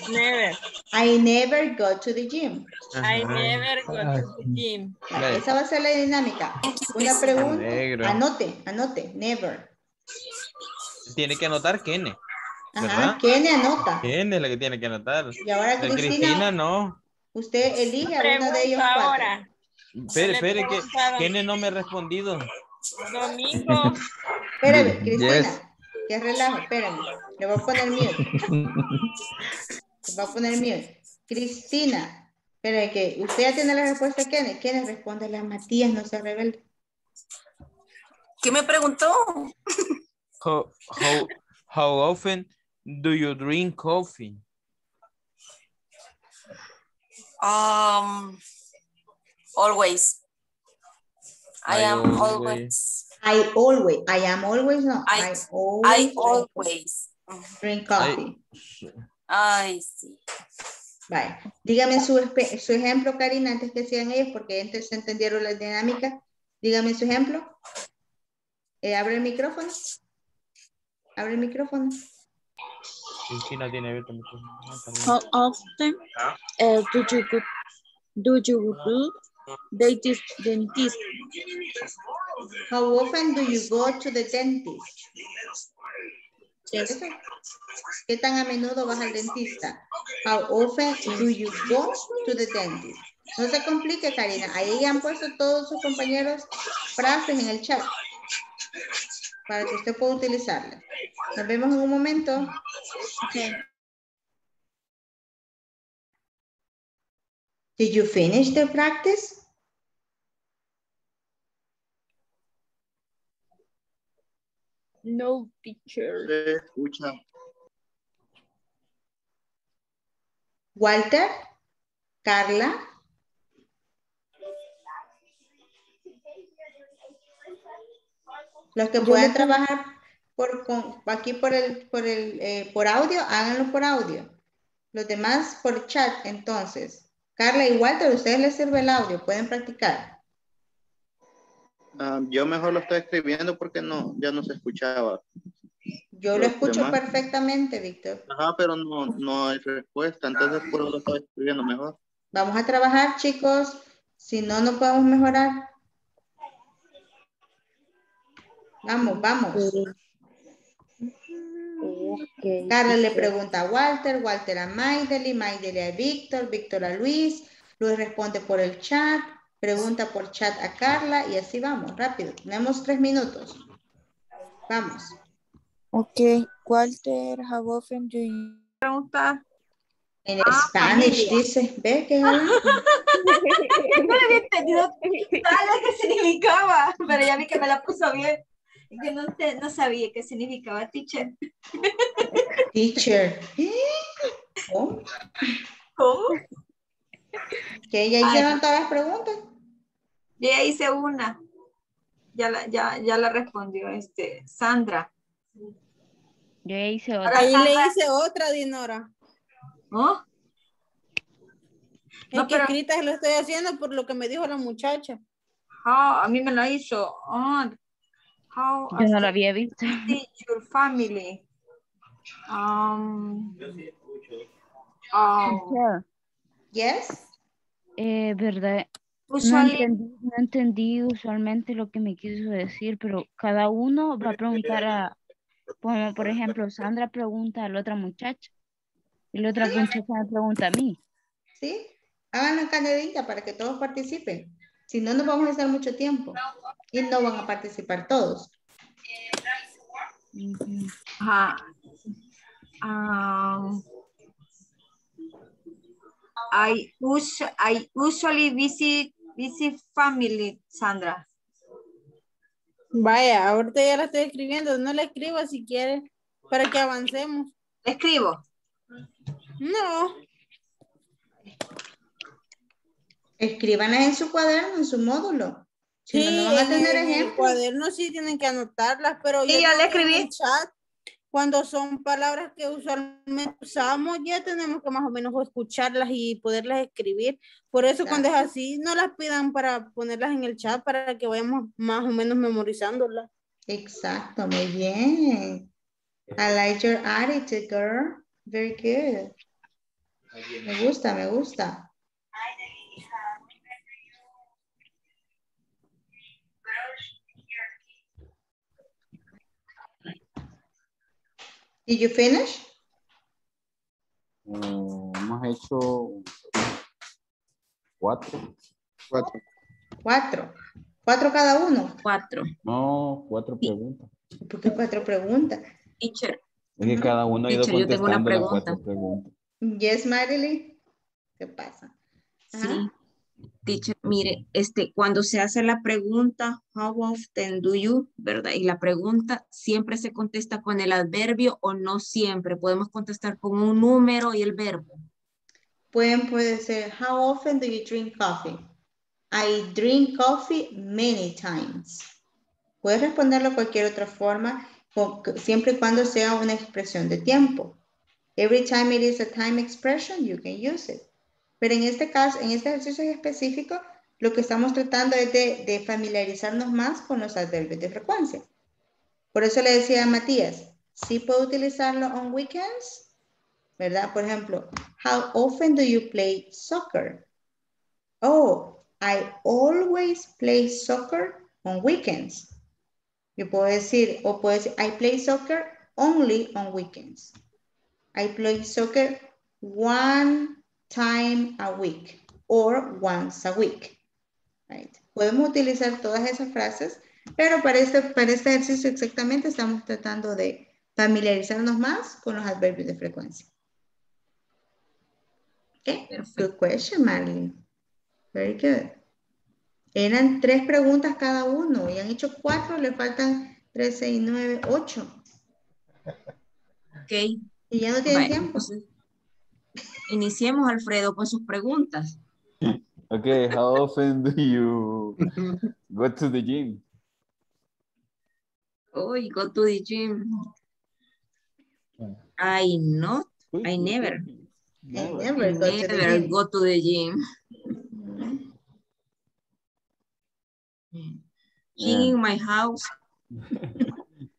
Never. I never go to the gym. I never go to the gym. Esa va a ser la dinámica. Una pregunta. Negro. Anote, anote. Never. Tiene que anotar Kene. Ajá, Kene anota. Kene es la que tiene que anotar. Y ahora Cristina. Cristina no. Usted elige a uno de ellos cuatro. Ahora. Espere, espere, que Kene no me ha respondido. Domingo. Espérame, Cristina. Yes. Que relajo, espérame. Le voy a poner mute. Le voy a poner mute. Cristina. Espérame, que usted ya tiene la respuesta a Kene. Kene, respóndele a Matías, no se rebelde. ¿Qué me preguntó? How, how, how often do you drink coffee? Um, always. I, I am always. always. I always. I am always no. I, I always. I always drink coffee. I, I see. Vale. Dígame su, su ejemplo, Karina, antes que sean ellos, porque antes se entendieron las dinámicas. Dígame su ejemplo. Eh, abre el micrófono. Abre el micrófono. Cristina tiene abierto el micrófono. How often uh, do you go, do you do dentist? dentist? How often do you go to the dentist? Yes. ¿Qué tan a menudo vas al dentista? How often do you go to the dentist? No se complique, Karina. Ahí han puesto todos sus compañeros frases en el chat para que usted pueda utilizarla. Nos vemos en un momento. Okay. Did you finish the practice? No, teacher. Walter, Carla. Los que puedan trabajar por, con, aquí por el, por, el eh, por audio, háganlo por audio. Los demás por chat, entonces. Carla y Walter, a ustedes les sirve el audio, pueden practicar. Um, yo mejor lo estoy escribiendo porque no, ya no se escuchaba. Yo Los lo escucho demás. perfectamente, Víctor. Ajá, pero no, no hay respuesta, entonces por eso lo estoy escribiendo mejor. Vamos a trabajar, chicos, si no, no podemos mejorar. Vamos, vamos. Okay. Carla le pregunta a Walter, Walter a Maideli, Maideli a Víctor, Víctor a Luis, Luis responde por el chat, pregunta por chat a Carla y así vamos, rápido. Tenemos tres minutos. Vamos. Ok, Walter, how often do you... Pregunta. En ah, Spanish familia. dice, ve que... No le había entendido nada que significaba, pero ya vi que me la puso bien. Yo no, te, no sabía qué significaba teacher. Teacher. ¿Cómo? ¿Cómo? ¿Que ya hicieron todas las preguntas? Yo ya hice una. Ya la, ya, ya la respondió este, Sandra. Yo ya hice otra. Ahí le hice otra, Dinora. ¿Oh? Es no, que pero... escritas lo estoy haciendo por lo que me dijo la muchacha. Ah, oh, a mí me la hizo. Oh. How Yo no lo había visto. Your family. Um, oh. Yes. Eh, verdad. Usual... No, entendí, no entendí usualmente lo que me quiso decir, pero cada uno va a preguntar a, como por ejemplo, Sandra pregunta a la otra muchacha y la otra muchacha me pregunta a mí. Sí. Hagan la cadenita para que todos participen. Si no, nos vamos a estar mucho tiempo. Y no van a participar todos. Ajá. Um, I, us I usually visit, visit family, Sandra. Vaya, ahorita ya la estoy escribiendo. No la escribo si quieres para que avancemos. ¿La escribo? No. Escríbanlas en su cuaderno, en su módulo. Si sí, no, no van a tener ejemplos. En cuadernos sí tienen que anotarlas, pero sí, ya, ya le escribí. En el chat, cuando son palabras que usualmente usamos, ya tenemos que más o menos escucharlas y poderlas escribir. Por eso claro. Cuando es así, no las pidan para ponerlas en el chat para que vayamos más o menos memorizándolas. Exacto, muy bien. I like your attitude, girl. Very good. Me gusta, me gusta. Did you finish? Uh, hemos hecho cuatro. Cuatro. Cuatro. ¿Cuatro cada uno? Cuatro. No, cuatro preguntas. ¿Por qué cuatro preguntas? Teacher. Es que cada uno ha ido Teacher, contestando yo tengo una pregunta. Las cuatro preguntas. Yes, Marilyn. ¿Qué pasa? Ajá. Sí. Teacher, mire, este, cuando se hace la pregunta, how often do you, ¿verdad? Y la pregunta siempre se contesta con el adverbio o no siempre. Podemos contestar con un número y el verbo. Pueden, puede ser, how often do you drink coffee? I drink coffee many times. Puedes responderlo de cualquier otra forma. Siempre y cuando sea una expresión de tiempo. Every time it is a time expression, you can use it. Pero en este caso, en este ejercicio específico, lo que estamos tratando es de, de familiarizarnos más con los adverbios de frecuencia. Por eso le decía a Matías, sí puedo utilizarlo on weekends, ¿verdad? Por ejemplo, how often do you play soccer? Oh, I always play soccer on weekends. Yo puedo decir, o puedo decir, I play soccer only on weekends. I play soccer one time a week or once a week. Right. Podemos utilizar todas esas frases, pero para este, para este ejercicio exactamente estamos tratando de familiarizarnos más con los adverbios de frecuencia. Okay. Perfecto. Good question, Marlene. Very good. Eran tres preguntas cada uno y han hecho cuatro, le faltan tres, seis, nueve, ocho. Ok. Y ya no tienen bueno, tiempo. Pues, iniciemos, Alfredo, con sus preguntas. Ok, how often do you go to the gym? Oh, you go to the gym. I not, I never. Never, I never, go, never to the gym. Go to the gym. Yeah. In my house.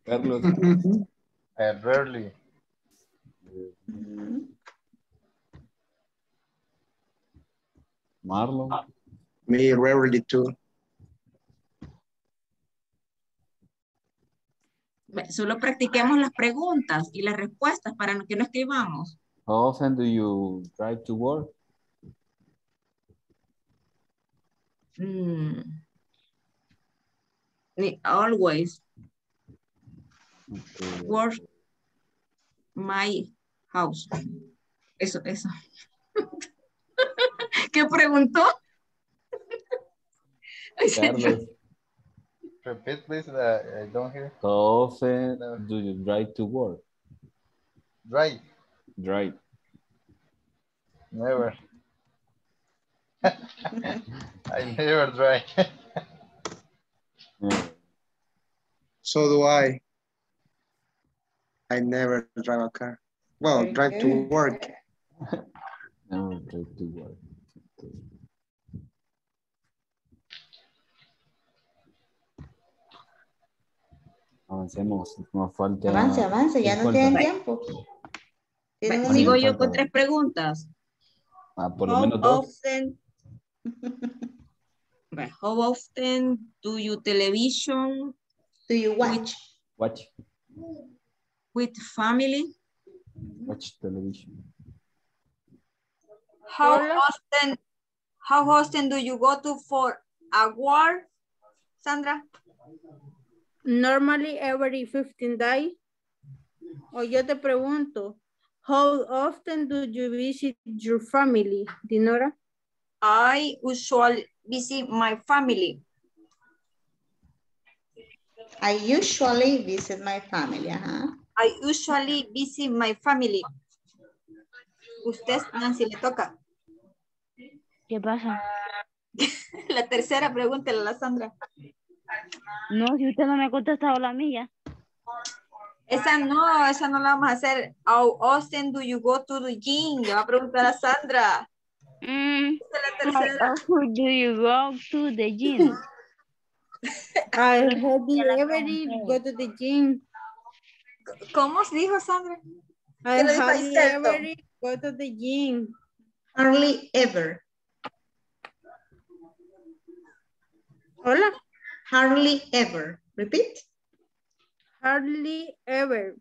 Carlos. I rarely. Mm-hmm. Marlon. Uh, me rarely too. Solo practiquemos las preguntas y las respuestas para que no escribamos. How often do you drive to work? Mm. Always okay. Work my house. Eso, eso. ¿Qué preguntó? Carlos. Repeat, please. Uh, I don't hear. How often do you drive to work? Drive. Drive. Never. I never drive. Yeah. So do I. I never drive a car. Well, okay. Drive to work. Never drive to work. Okay. Avancemos, nos falta. Avance, avance, ya no tienen tiempo. Bueno, sigo yo falta? Con tres preguntas. Ah, por lo menos dos. Often... How often do you television? Do you watch? Watch. With family? Watch television. How often, how often do you go to for a walk, Sandra? Normally every fifteen days. O yo te pregunto, how often do you visit your family, Dinora? I usually visit my family I usually visit my family. Uh-huh. I usually visit my family. Usted, Nancy, le toca. ¿Qué pasa? La tercera, pregúntale a la Sandra. No, si usted no me ha contestado la mía. Esa no, esa no la vamos a hacer. How often do you go to the gym? Le va a preguntar a Sandra. Mm, esa es la tercera. How often do you go to the gym? I hope you ever go to the gym. ¿Cómo se dijo, Sandra? I hope you ever go to the gym. Hardly ever. Hola. Hardly ever. Repeat. Hardly ever.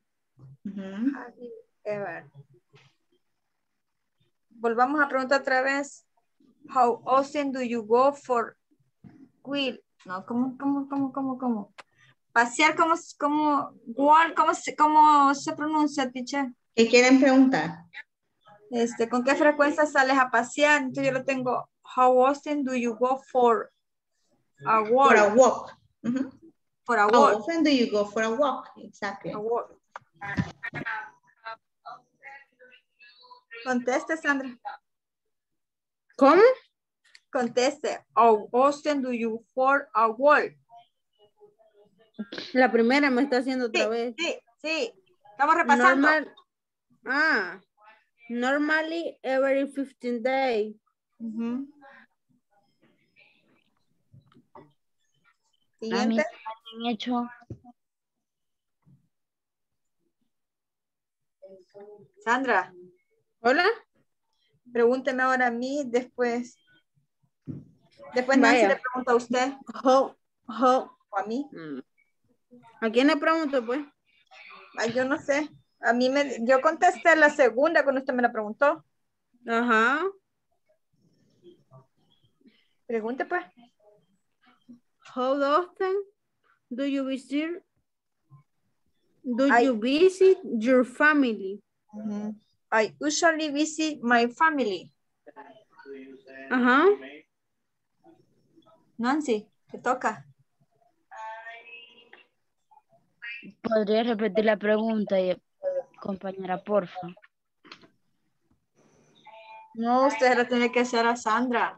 Mm-hmm. Hardly ever. Volvamos a preguntar otra vez. How often do you go for quil? No, ¿cómo, cómo, cómo, cómo, cómo? Pasear, ¿cómo, cómo, walk, cómo, cómo se pronuncia, teacher? ¿Qué quieren preguntar? Este, ¿con qué frecuencia sales a pasear? Entonces yo lo tengo. How often do you go for a walk? For a walk. Mm-hmm. For a walk. How often do you go for a walk? Exactly. A walk. Conteste, Sandra. ¿Cómo? Conteste. How often do you for a walk? La primera me está haciendo otra sí, vez. Sí, sí. Estamos repasando. Normal, ah. Normally every fifteen days. Uh-huh. Siguiente. Hecho. Sandra. Hola. Pregúnteme ahora a mí, después. Después Nancy Vaya. Le pregunta a usted. How, how, ¿o a mí? ¿A quién le pregunto, pues? Ay, yo no sé. A mí me, yo contesté la segunda cuando usted me la preguntó. Ajá. Pregunte, pues. How often do you visit, do I, you visit your family? Uh-huh. I usually visit my family. Ajá. Nancy, te toca. ¿Podría repetir la pregunta, compañera, porfa? No, usted la tiene que hacer a Sandra.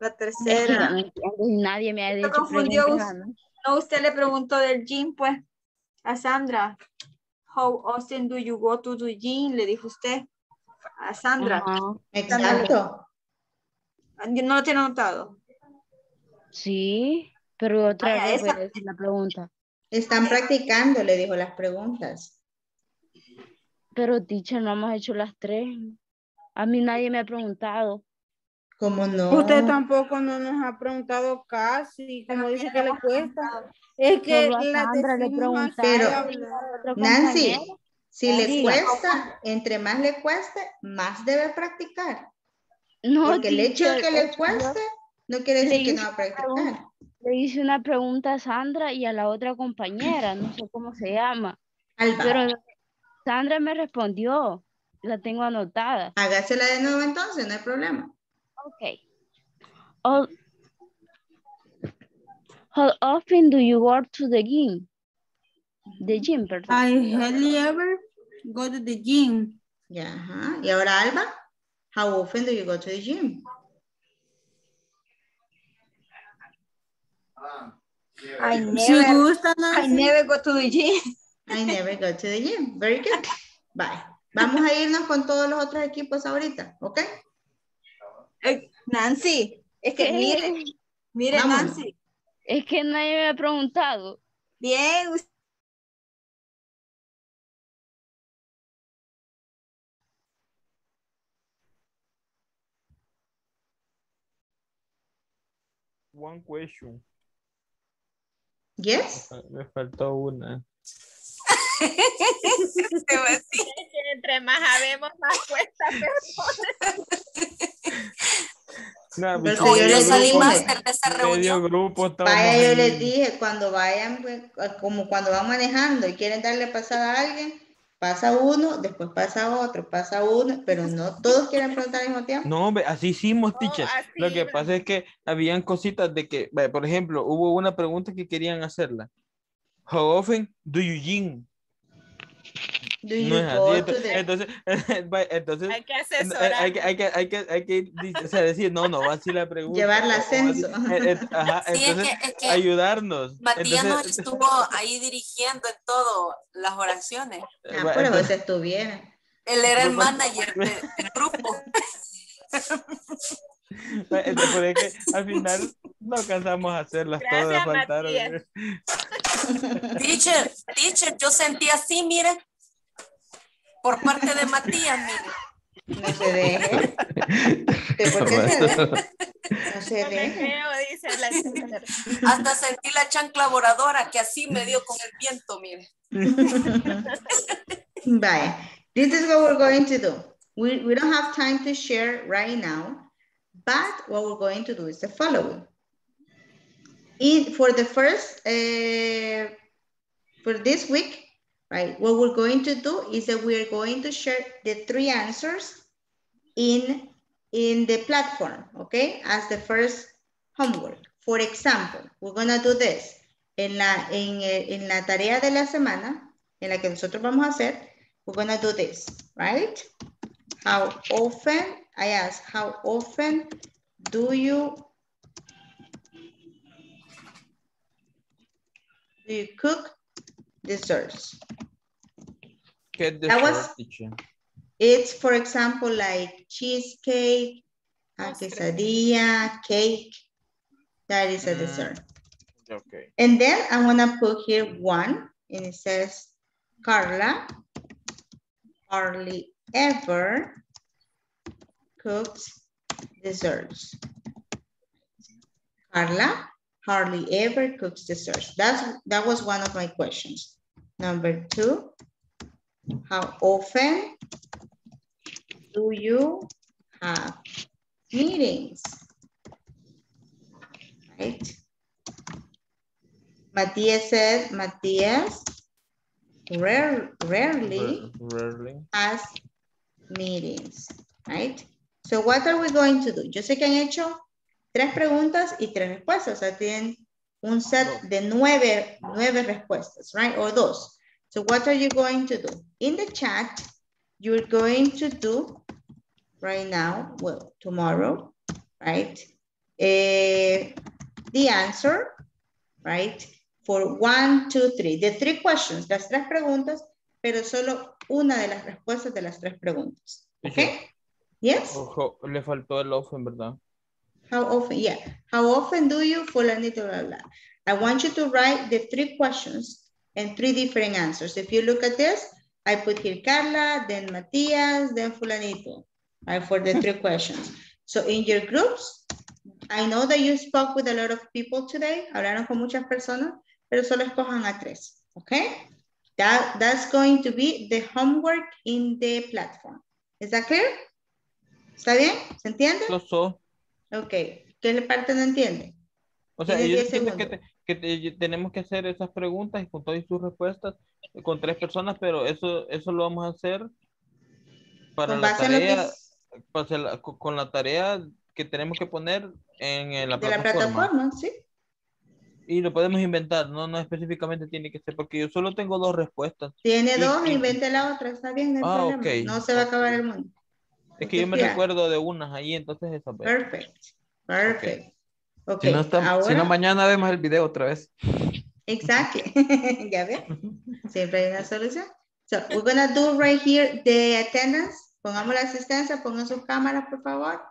La tercera. Nadie me ha dicho. Confundió. No, usted le preguntó del gym, pues, a Sandra. How often do you go to the gym? Le dijo usted a Sandra. Uh-huh. Exacto. No lo tiene notado. Sí, pero otra Ay, vez esa... voy a decir la pregunta. Están practicando, le dijo las preguntas. Pero, teacher, no hemos hecho las tres. A mí nadie me ha preguntado. ¿Cómo no? Usted tampoco no nos ha preguntado casi. Como dice que le cuesta. Es que la decimos. Pero, Nancy, si le cuesta, entre más le cueste, más debe practicar. No, porque el hecho de que le cueste, no quiere decir que no va a practicar. Le hice una pregunta a Sandra y a la otra compañera, no sé cómo se llama. Alba. Pero Sandra me respondió, la tengo anotada. Hágasela de nuevo entonces, no hay problema. Ok. All, how often do you go to the gym? The gym, perdón. I hardly ever go to the gym. Yeah. Uh-huh. Y ahora Alba, how often do you go to the gym? I never, I never go to the gym. I never go to the gym. Very good. Bye. Vamos a irnos con todos los otros equipos ahorita, ¿ok? Nancy, es que mire, mire Vamos. Nancy. Es que nadie me ha preguntado. Bien. Usted... One question. Yes. Me faltó una. Entre más sabemos, más cuesta, perdón. No, yo les dije máster de esa reunión. Vaya, yo les dije, cuando vayan, como cuando van manejando y quieren darle pasada a alguien, pasa uno, después pasa otro, pasa uno, pero no todos quieren preguntar al mismo tiempo. No, así hicimos, oh, teacher. Así. Lo que pasa es que habían cositas de que, por ejemplo, hubo una pregunta que querían hacerla. How often do you gym? Do you no go así, to entonces, the... entonces, hay que asesorar. Hay que, hay que, hay que, hay que o sea, decir, no, no, va así la pregunta. Llevar el ascenso. Ajá, sí, entonces, es que, es que ayudarnos. Matías entonces, nos estuvo ahí dirigiendo en todo, las oraciones. Ah, bueno, pero vos estuvieras. Él era el manager del grupo. Entonces, por es que al final no alcanzamos a hacerlas todas, faltaron. Teacher, teacher, yo sentí así, mire, por parte de Matías, mire. No se deje. ¿Por qué se deje? No se deje. Hasta sentí la chancla voladora que así me dio con el viento, mire. Bye. This is what we're going to do. We, we don't have time to share right now. But what we're going to do is the following. In, for the first, uh, for this week, right, what we're going to do is that we're going to share the three answers in, in the platform, okay, as the first homework. For example, we're gonna do this. En la, en, en la tarea de la semana, en la que nosotros vamos a hacer, we're gonna do this, right? How often... I ask, how often do you, do you cook desserts? Get dessert, that was, teacher. It's, for example, like cheesecake, a quesadilla, cake. That is a mm, dessert. Okay. And then I want to put here one, and it says, Carla hardly ever cooked desserts. Carla hardly ever cooks desserts. That's, that was one of my questions. Number two, how often do you have meetings? Right. Matias said, Matias rare, rarely, rarely has meetings, right? So what are we going to do? Yo sé que han hecho tres preguntas y tres respuestas. O sea, tienen un set de nueve, nueve respuestas, right? O dos. So what are you going to do? In the chat, you're going to do right now, well, tomorrow, right? Eh, the answer, right? For one, two, three. The three questions, las tres preguntas, pero solo una de las respuestas de las tres preguntas. Okay? Yes. Ojo, le faltó el often, ¿verdad? How often, yeah. How often do you, fulanito, blah, blah. I want you to write the three questions and three different answers. If you look at this, I put here Carla, then Matias, then fulanito, right, for the three questions. So in your groups, I know that you spoke with a lot of people today, hablaron con muchas personas, pero solo escojan a tres, okay? That, that's going to be the homework in the platform. Is that clear? ¿Está bien? ¿Se entiende? No, so. Ok. ¿Qué parte no entiende? O sea, yo entiendo que, te, que te, tenemos que hacer esas preguntas y con todas sus respuestas con tres personas, pero eso, eso lo vamos a hacer para con la tarea, que... para la, con la tarea que tenemos que poner en, en la de plataforma. De la plataforma, sí. Y lo podemos inventar, no, no específicamente tiene que ser, porque yo solo tengo dos respuestas. Tiene y, dos, y... invente la otra, está bien, no hay problema. Okay. No se va a acabar el mundo. Es que yo me yeah. recuerdo de unas ahí, entonces esa vez. Perfect, perfect. Okay. Okay. Si, no está, ahora, si no, mañana vemos el video otra vez. Exactly. ¿Ya ves? Siempre hay una solución. So, we're going to do right here the attendance. Pongamos la asistencia, pongan sus cámaras, por favor.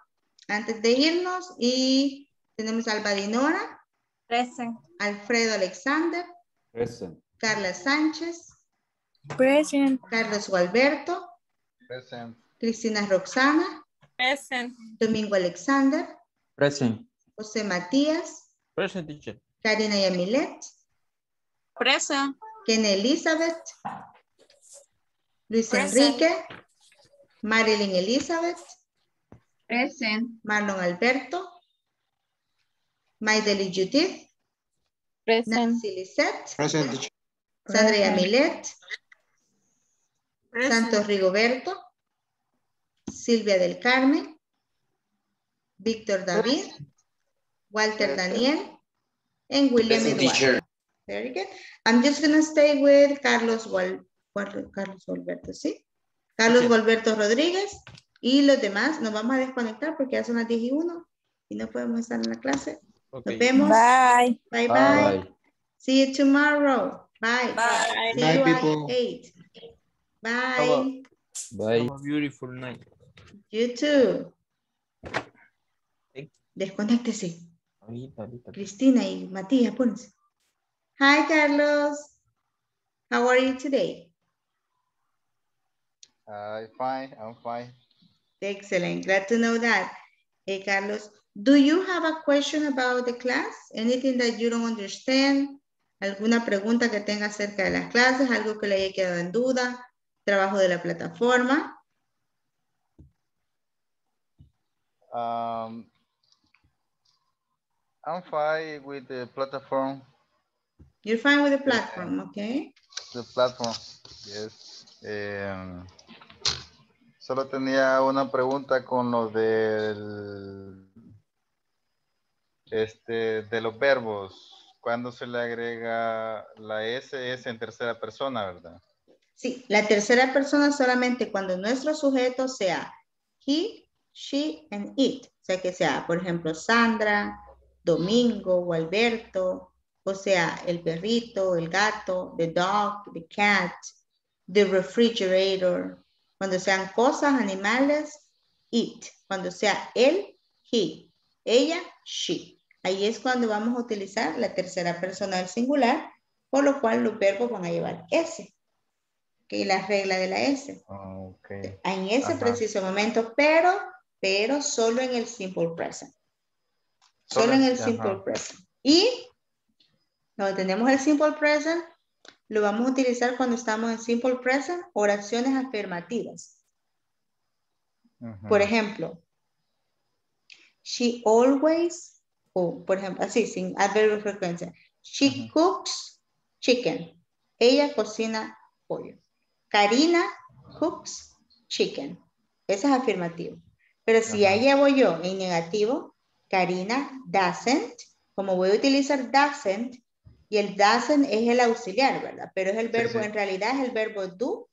Antes de irnos, y tenemos a Alba Dinora. Present. Alfredo Alexander. Present. Carla Sánchez. Present. Carlos Gualberto. Present. Cristina Roxana. Present. Domingo Alexander. Present. José Matías. Present, teacher. Karina Yamilet. Present. Ken Elizabeth. Luis present. Enrique. Marilyn Elizabeth. Present. Marlon Alberto. Maideli Judith. Present. Nancy Lisette. Present, teacher. Sandra Yamilet. Present. Santos Rigoberto. Silvia del Carmen, Víctor David, Walter Daniel, and William Eduardo. Very good. I'm just going to stay with Carlos, Wal Carlos Alberto, ¿sí? Carlos sí. Alberto Rodríguez. Y los demás nos vamos a desconectar porque ya son las diez y uno y no podemos estar en la clase. Okay. Nos vemos. Bye. Bye, bye. Bye. Bye. See you tomorrow. Bye. Bye. See bye, you people. At eight. Bye. Bye. Have a beautiful night. You too. Desconéctese. Ahorita, ahorita. Cristina y Matías, pónganse. Hi, Carlos. How are you today? Uh, fine. I'm fine. Excellent. Glad to know that. Hey, Carlos, do you have a question about the class? Anything that you don't understand? ¿Alguna pregunta que tenga acerca de las clases? ¿Algo que le haya quedado en duda? ¿Trabajo de la plataforma? Um, I'm fine with the platform. You're fine with the platform, okay. The platform, yes. Um, solo tenía una pregunta con lo del, este, de los verbos. Cuando se le agrega la S, es en tercera persona, ¿verdad? Sí, la tercera persona solamente cuando nuestro sujeto sea he, she, and it. O sea, que sea, por ejemplo, Sandra, Domingo o Alberto. O sea, el perrito, el gato, the dog, the cat, the refrigerator. Cuando sean cosas, animales, it. Cuando sea él, he. Ella, she. Ahí es cuando vamos a utilizar la tercera persona del singular, por lo cual los verbos van a llevar S. Que es la regla de la S. Oh, okay. En ese Ajá. preciso momento, pero, pero solo en el simple present. Solo, solo en el simple Ajá. present. Y... cuando tenemos el simple present, lo vamos a utilizar cuando estamos en simple present, oraciones afirmativas. Uh-huh. Por ejemplo, she always, o oh, por ejemplo, así, sin adverbio de frecuencia. She uh-huh. cooks chicken. Ella cocina pollo. Karina cooks chicken. Eso es afirmativo. Pero si uh-huh. ya llevo yo en negativo, Karina doesn't, como voy a utilizar doesn't, y el doesn't es el auxiliar, ¿verdad? Pero es el verbo, sí, sí. en realidad es el verbo do,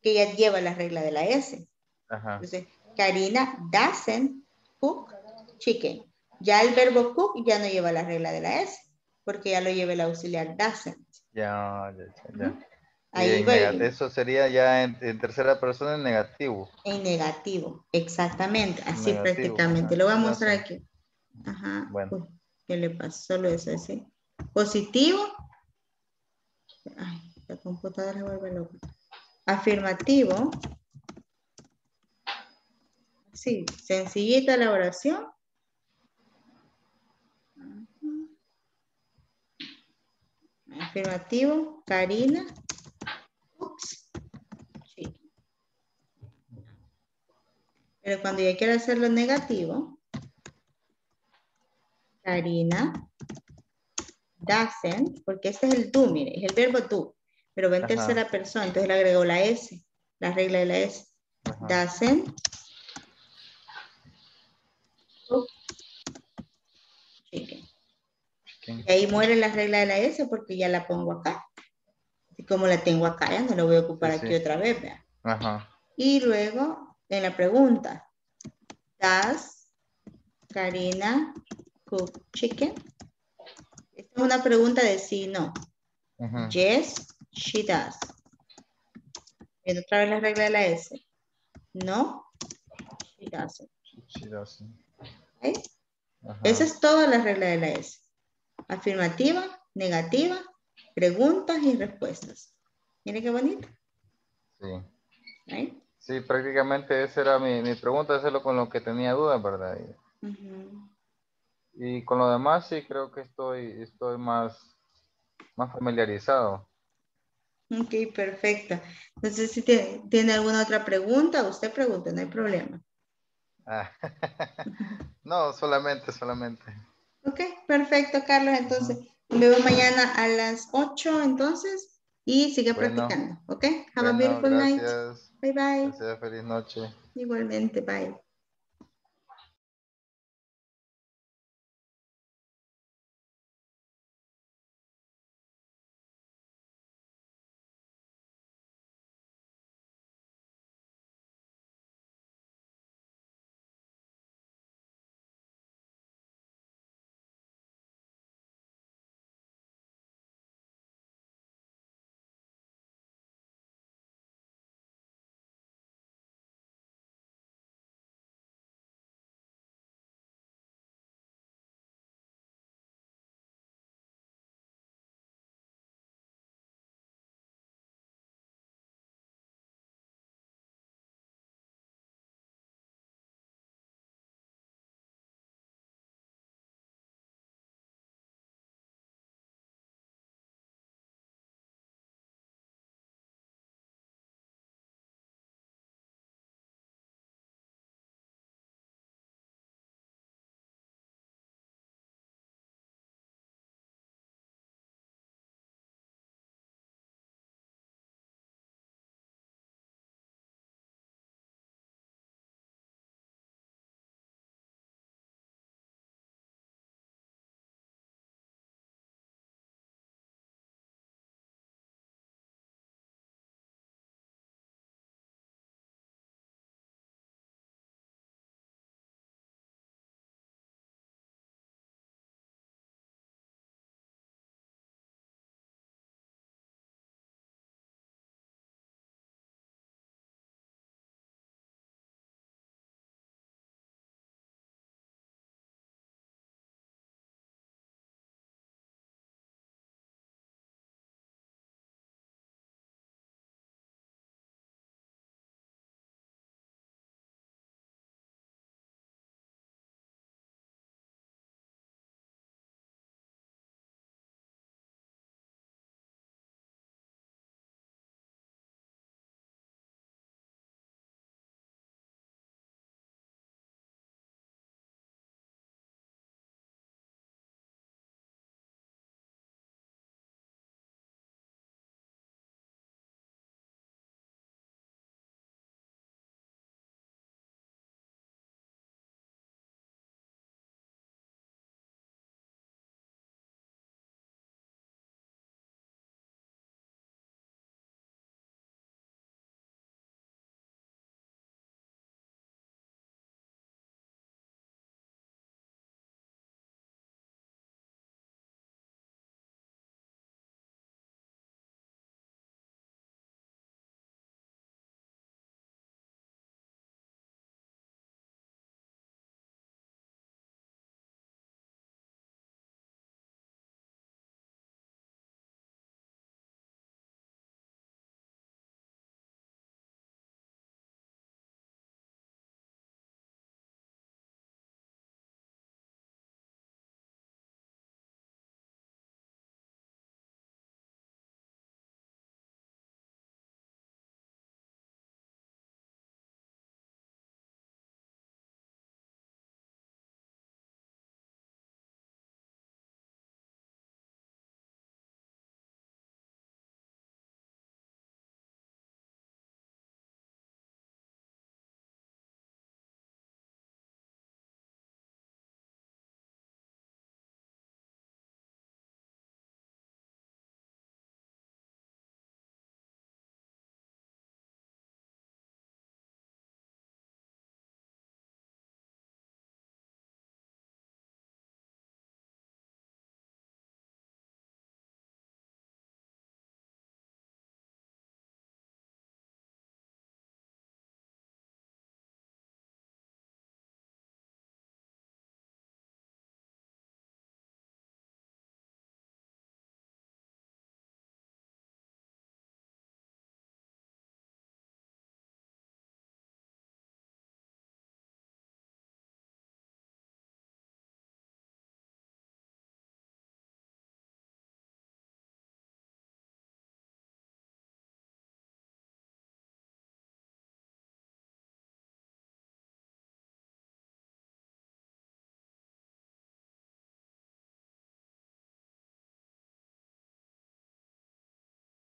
que ya lleva la regla de la S. Ajá. Entonces, Karina doesn't cook chicken. Ya el verbo cook ya no lleva la regla de la S, porque ya lo lleva el auxiliar doesn't. Ya, ya, ya. ¿Mm? Ahí voy. Eso sería ya en, en tercera persona en negativo. En negativo, exactamente. Así negativo, prácticamente. Ajá. Lo voy a mostrar aquí. Ajá. Bueno. Uy, ¿qué le pasa? Solo eso, así. Positivo. Ay, la computadora vuelve loca. Afirmativo. Sí, sencillita la oración. Afirmativo. Karina. Ups. Sí. Pero cuando ya quiero hacerlo negativo. Karina. Doesn't, porque este es el do, mire, es el verbo do, pero va en Ajá. tercera persona, entonces le agregó la S, la regla de la S. Ajá. Doesn't cook chicken. chicken. Y ahí muere la regla de la S porque ya la pongo acá. Y como la tengo acá, ya no la voy a ocupar sí, aquí sí. otra vez, ¿verdad? Ajá. Y luego, en la pregunta, does Karina cook chicken? Esta es una pregunta de sí, no. Uh-huh. Yes, she does. Viendo otra vez la regla de la S. No, she doesn't. She doesn't. ¿Okay? Uh-huh. Esa es toda la regla de la S. Afirmativa, negativa, preguntas y respuestas. Miren qué bonito. Sí. ¿Okay? Sí, prácticamente esa era mi, mi pregunta. Eso es lo con lo que tenía dudas, ¿verdad? Uh-huh. Y con lo demás sí creo que estoy, estoy más, más familiarizado. Ok, perfecto. Entonces, si tiene, tiene alguna otra pregunta, usted pregunta, no hay problema. Ah, no, solamente, solamente. Ok, perfecto, Carlos. Entonces, nos vemos mañana a las ocho, entonces, y sigue bueno, practicando. Ok, have bueno, a beautiful gracias. Night. Bye, bye. Gracias, feliz noche. Igualmente, bye.